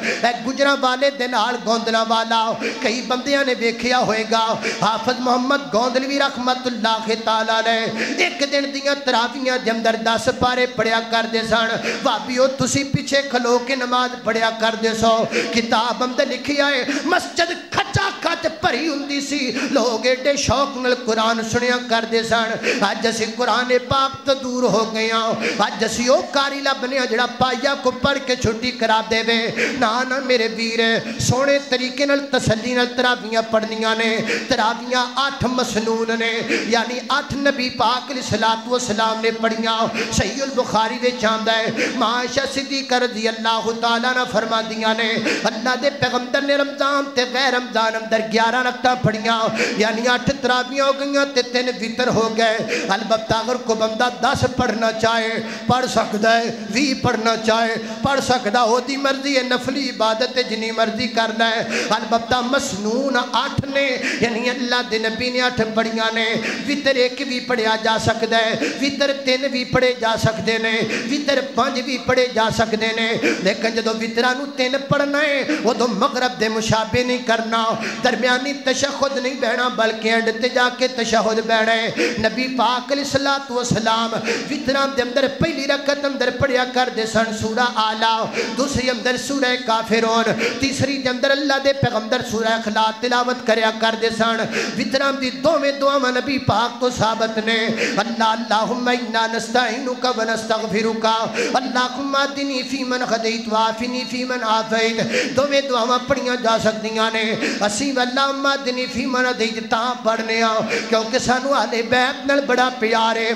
गुजरां वाले दे नाल गोंदला वाला, कई बंदियां ने वेखिया होएगा, हाफिज़ मुहम्मद गोंदलवी रहमतुल्लाह तआला अलैह 1 दिन दियां तरावियां दे अंदर 10 पारे पढ़िया करते सन। भाभीओ तुसी पिछे खलो के नमाज पढ़िया करते सो। किताब अंदर लिखी आए मस्जिद खच चाकत भरी हुंदी सी। लोग एडे शौक नाल कुरान सुनिया करदे सन। अज असीं कुरान पाक तो दूर हो गए हाँ। अज असीं ओह कारी लभने आ जिहड़ा पाइया को पढ़ के छुट्टी करा देवे। ना ना मेरे वीर, सोहणे तरीके नाल तसल्ली नाल तरावियां पढ़नियां ने। तरावियां 8 मसनून ने, यानी 8 नबी पाक अलैहिस्सलातु वस्सलाम ने पढ़ियां। सही उल बुखारी दे चांदा है मां आयशा सिद्दीका रज़ी अल्लाह तआला ना फरमादियां ने, अल्लाह दे पैगंबर ने रमजान ते गैर रमजान अंदर 11 रकातां पढ़ियां, यानी 8 तरावियां हो गईयां ते 3 वितर हो गए। अलबत्ता अगर कोई बंदा 10 पढ़ना चाहे पढ़ सकदा है, 20 पढ़ना चाहे पढ़ सकदा, ओदी मर्जी है। नफली इबादत जिनी मर्जी कर लै। अलबत्ता मसनून 8 ने, यानी अल्लाह दे नबी ने 8 पढ़ियां ने। वितर 1 भी पढ़िया जा सकता है, वितर 3 भी पढ़े जा सकते हैं, वितर 5 भी पढ़े जा सकते हैं। लेकिन जो वितरा 3 पढ़ना है उदो मगरब दे मुशाबे नहीं करना, दरम्यानी तशहुद नहीं बहना, बल्कि एंड ते जाके तशहुद बहना है। नबी पाक अलैहिस्सलातु वस्सलाम वितरा दे अंदर पहली रकत अंदर पढ़िया करते सन सूरा आला, दूसरी अंदर सूरा काफिरोन, तीसरी के अंदर अल्लाह दे पैगंबर सूरा इखलास तिलावत करया करदे सन। वितराम दी दोवें दुआवां नबी पाक तो साबत ने। अल्लाह अल्लाहुम्मा इन्ना नस्ताइनुका व नस्तगफिरुका अल्लाहुम्मा अदिनी फी मन खदैत व आफिनी फी मन आफैत। दोवें दुआवां पढ़ियां जा सकदियां ने। असी अल्लाहुम्मा अदिनी फी मन खदैत तां पढ़ने आ क्योंकि सानू अहले बैत नाल बड़ा प्यार है,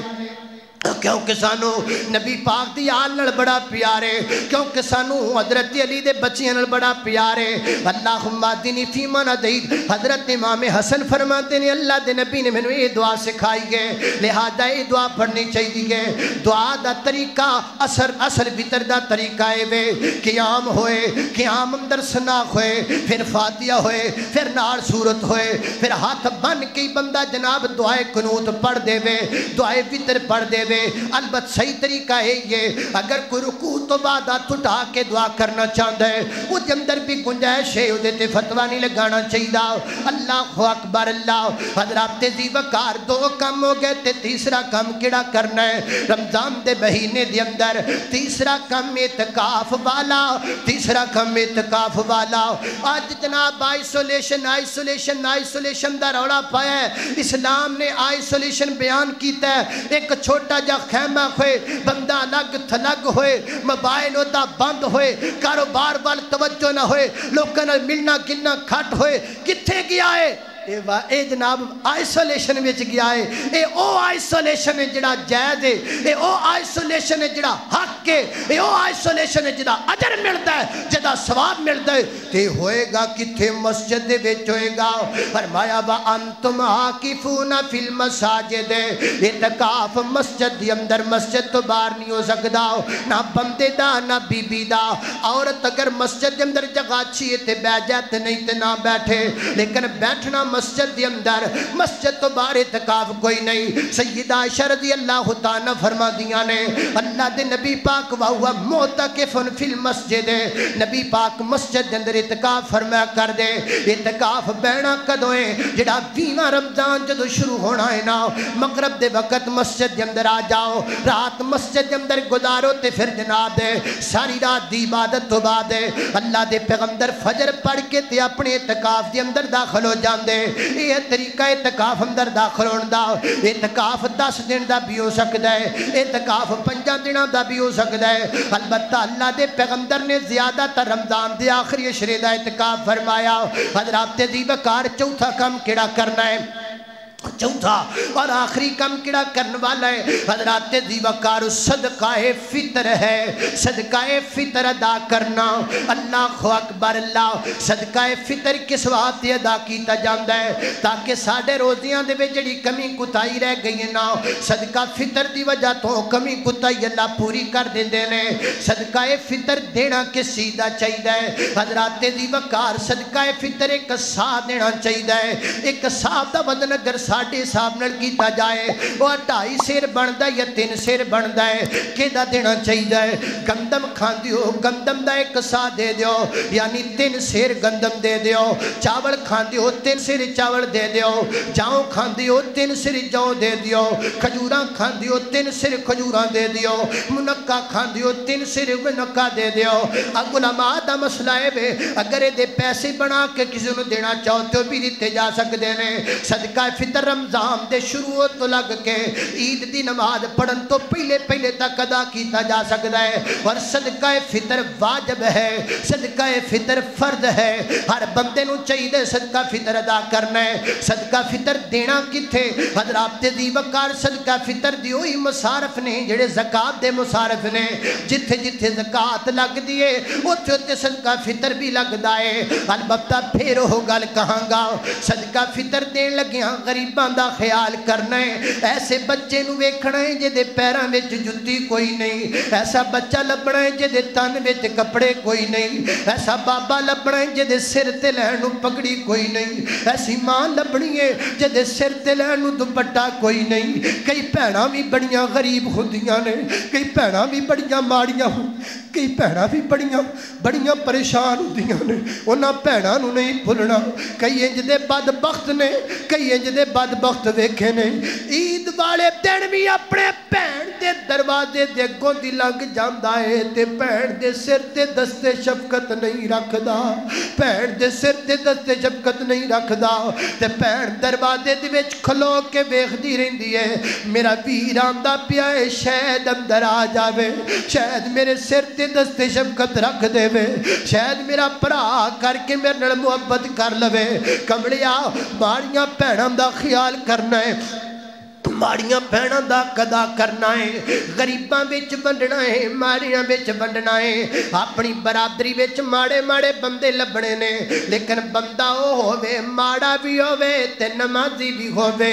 क्योंकि सानू नबी पाक दी आल नाल बड़ा प्यार है, क्योंकि सानू हजरत अली दे बच्चियां नाल बड़ा प्यार है। अल्लाहुम्मा अदिनी फी मन खदैत। हजरत इमाम हसन फरमाते ने अल्लाह दे नबी ने मैनू ये दुआ सिखाई है, लिहाजा ये दुआ पढ़नी चाहिए है। दुआ दा तरीका असर असल वितर दा तरीका है वे क़ियाम होए, क़ियाम अंदर सना होए, फिर फातिहा होए, फिर नाल सूरत होए, फिर हाथ बन के बंदा जनाब दुआए कुनूत पढ़ देवे, दुआए वितर पढ़ दे। अलबत सही तरीका है ये। अगर कोई रुकू तो बाद हाथ उठा के दुआ करना चाहता है उसके अंदर भी गुंजाइश है, उसते फतवा नहीं लगाना चाहिए। अल्लाह अकबर अल्लाह। हजरात दी वकार 2 कम हो गए तो तीसरा कम केड़ा करना है? रमजान के महीने के अंदर तीसरा कम एतकाफ वाला, तीसरा कम एतकाफ वाला। आज जनाब आइसोलेशन आइसोलेशन आइसोलेशन का रौला पाया है। इस्लाम ने आइसोलेशन बयान किया है, एक छोटा जा खैमा होए, बंदा अलग थलग होए, मोबाइल उदा बंद होए, कारोबार वाल तवज्जो ना होए, लोगों नाल मिलना गिलना घट होए। कित्थे गया है ए जनाब? आइसोलेशन में गया है। ये ओ आइसोलेशन है जिहड़ा जायज़ है, ये ओ आइसोलेशन है जिहड़ा हक है, ये ओ आइसोलेशन है जिहड़ा अजर मिलता है, जिहदा सवाब मिलता है। ते होएगा किथे? मस्जिद दे विच होएगा। फरमाया वा अंतुम आकिफूना फिल मसाजिद। इतकाफ मस्जिद दे अंदर, मस्जिद तो बाहर नहीं हो सकदा, ना बंदे दा ना बीबी दा। औरत अगर मस्जिद दे अंदर जगह अच्छी है ते बैठ जाए, ते नहीं ते ना बैठे, लेकिन बैठना मस्जिद के अंदर, मस्जिद तो बाहर इतकाफ कोई नहीं। सय्यदा आयशा रज़ियल्लाहु ताला फरमादियां ने अल्लाह दे नबी पाक वाहुआ मुअतकिफुन फिल मस्जिद। नबी पाक मस्जिद के अंदर इतकाफ फरमाया कर दे। इतकाफ बहना कदों है? जिहड़ा 20वां रमजान जदों शुरू होना है ना, मगरब दे वक्त मस्जिद के अंदर आ जाओ, रात मस्जिद के अंदर गुजारो, तो फिर जनाब दे सारी रात दी इबादत तो बाद अल्लाह दे पैगंबर फजर पढ़ के ते अपने इतकाफ के अंदर दाखिल हो जाते। यह तरीका इतकाफ अंदर दाखिल होने का। इतकाफ 10 दिन का भी हो सकता है, इतकाफ 5 दिनों का भी हो सकता है। अलबत्ता अल्लाह के पैगंबर ने ज्यादातर रमजान के आखिरी अशरे का इतकाफ फरमाया। हज़रात दी वकार 4था काम केड़ा करना है? 4था और आखिरी काम केड़ा करने वाला है? हजरात दी वकार सदकाए फितर है। सदकाए फितर अदा करना। अल्लाह अकबर अल्लाह। सदकाए फितर किस वास्ते अदा किया जाता है? ताकि साढ़े रोजियां दे विच जिहड़ी कमी कुताई रह गई है ना, सदका फितर की वजह तो कमी कुताई अल्लाह पूरी कर देंदे ने। सदकाए फितर देना किस चीज़ का चाहिदा है? हजरात दी वकार सदकाए फितर एक साह देना चाहिदा है। एक साह का वजन अगर साढ़े हिसाब नाल कीता जाए। वह ढाई सिर बनता या तीन सिर बनता है कि देना चाहिए है। गंदम खाते हो गंदम का एक सा दे दो यानी तीन सिर गंदम दे दो। चावल खाते हो तीन सिर चावल दे दो। जौ खाते हो तीन सिर जौ दे दो। खजूर खाते हो तीन सिर खजूर दे दो। मुनक्का खाते हो तीन सिर मुनक्का दे दो। उलमा का मसला है अगर ये पैसे बना के किसी को देना चाहते हो भी दिते जा सकते हैं। सदका फितर रमजान के शुरू तो लग के ईद की नमाज पढ़न तो पहले पहले तक अदा किया जा सकता है। और सदका फितर वाजब है, सदका फितर फर्ज है। हर बंदे को चाहिए सदका फितर अदा करना है। सदका फितर देना किथे हजरात दी वकार सदका फितर दी वही मुसारफ ने जेड़े ज़कात दे मुसारफ ने। जिथे जिथे ज़कात लगती है उत्थे उत्थे सदका फितर भी लगता है। अलबत्ता फिर वह गल कहांगा सदका फितर देन लग्या गरीबां दा ख्याल करना है। ऐसे बच्चे नूं वेखना है जिहदे पैरां विच जुत्ती कोई नहीं। ऐसा बच्चा लभना है जिहदे तन विच कपड़े कोई नहीं। ऐसा बाबा लभना है जिहदे सिर ते लैण नूं पगड़ी कोई नहीं। ऐसी मां लभनी है जिहदे सिर ते लैण नूं दुपट्टा कोई नहीं। कई भैणां भी बड़ियां गरीब हुंदियां ने, कई भैणां भी बड़ियां माड़ियां, कई भैणां भी बड़ियां बड़ियां परेशान हुंदियां ने। उन्हां भैणां नूं नहीं भुलना। कई इंज दे बदबख्त ने, कई इंज दे बदबख्त वेखे ने। ईद वाले दिन भी अपने भैन के दरवाजे दे अगों दी लंघ जांदा है ते भैन दे सिर ते दस्ते शफकत नहीं रखदा। भैन दे सिर ते दस्ते शफकत नहीं रखदा ते भैन दरवाजे दे विच खलो के वेखदी रहिंदी है। मेरा वीर आंदा पिया है शायद अंदर आ जावे, शायद मेरे सिर ते दस्ते शफकत रख देवे, शायद मेरा भरा करके मेरे नाल मुहब्बत कर लवे। कमलिया माड़ियां भैणां दा ख्याल करना है, माड़ियां भैणां दा कदा करना है। गरीबां विच वंडना है, माड़ियां विच वंडना है। अपनी बरादरी विच माड़े माड़े बंदे लभणे ने लेकिन बंदा ओह होवे माड़ा भी होवे ते नमाजी भी होवे।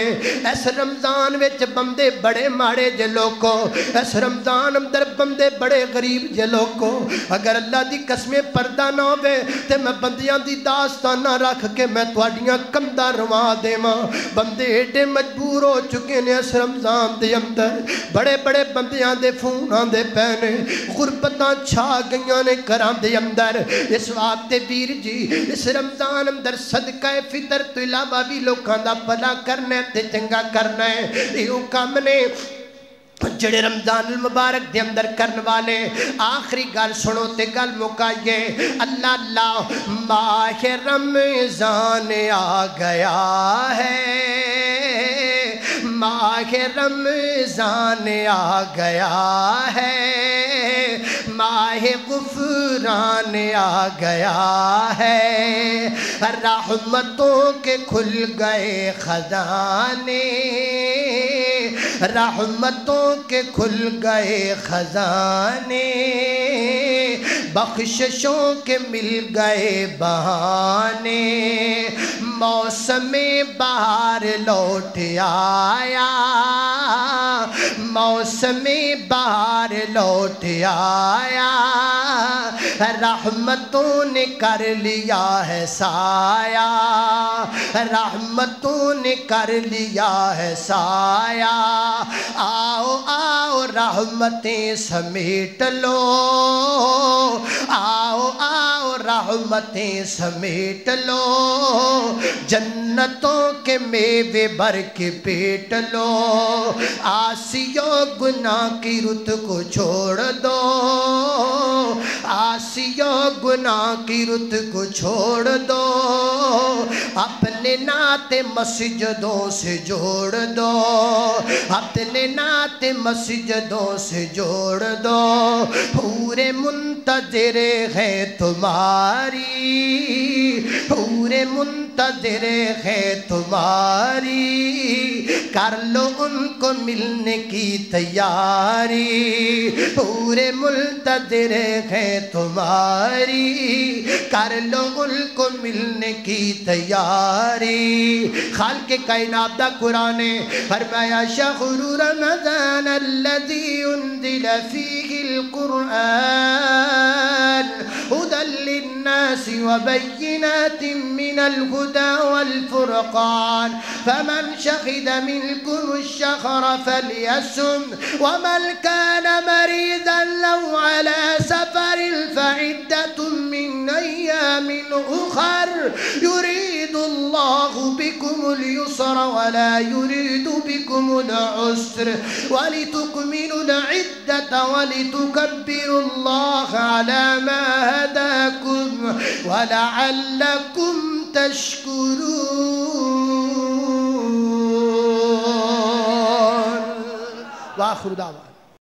इस रमज़ान विच बंदे बड़े माड़े जे लोको, इस रमज़ान अंदर बंदे बड़े गरीब जे लोको। अगर अल्लाह दी कसमें पर्दा ना होवे ते मैं बंदियां दी दास्ताना रख के मैं तुहाडियां कंधां रवा देवां। बंदे एडे मजबूर हो चुके ने इस रमज़ान दे अंदर। बड़े बड़े बंदियां दे फोन आंदे पे ने, गुरबतां छा गईयां ने घरां दे अंदर। इस वास्ते वीर जी इस रमज़ान अंदर सदका फितर तो इलावा भी लोगों का भला करना ते चंगा करना है। इहो काम ने जड़े रमज़ान मुबारक के अंदर करने वाले। आखिरी गल सुनो ते गल मुकाइए। अल्लाह ला माह रमज़ान आ गया है, माह रमज़ान आ गया है, माह गुफ़रान आ गया है, रहमतों के खुल गए ख़ज़ाने, रहमतों के खुल गए ख़ज़ाने, बख्शिशों के मिल गए बहाने, मौसम बहार लौट आया, मौसम बहार लौट आया, रहमतों ने कर लिया है साया, रहमतों ने कर लिया है साया, आओ आओ रहमतें समेट लो, आओ आओ रहमतें समेट लो, जन्नतों के मेवे भर के पेट लो, आसियो गुनाह की रुत को छोड़ दो, आसियो गुनाह की रुत को छोड़ दो, अपने नाते मस्जिदों से जोड़ दो, अपने नाते मस्जिदों से जोड़ दो, पूरे मुंतजर हैं तुम्हारी, पूरे मुंतजर हैं तुम्हारी, कर लो उनको मिलने की तैयारी, पूरे मुंतजर हैं तुम्हारी, कर लो उनको मिलने की तैयारी। खालिक़ कायनात दा कुरान फरमाया शहरु रमज़ान अल्लज़ी उन्ज़िला फ़ीहिल कुरआन हुदल للناس وبينات من الهدى والفرقان، فمن شهد منكم الشهر فليسم، ومن كان مريضا لو على سفر فعدة من أيام أخر، يريد الله بكم اليسر ولا يريد بكم العسر، ولتكملوا العدة ولتكبروا الله على ما هداكم ولعلكم تشكرون. وآخر دعوانا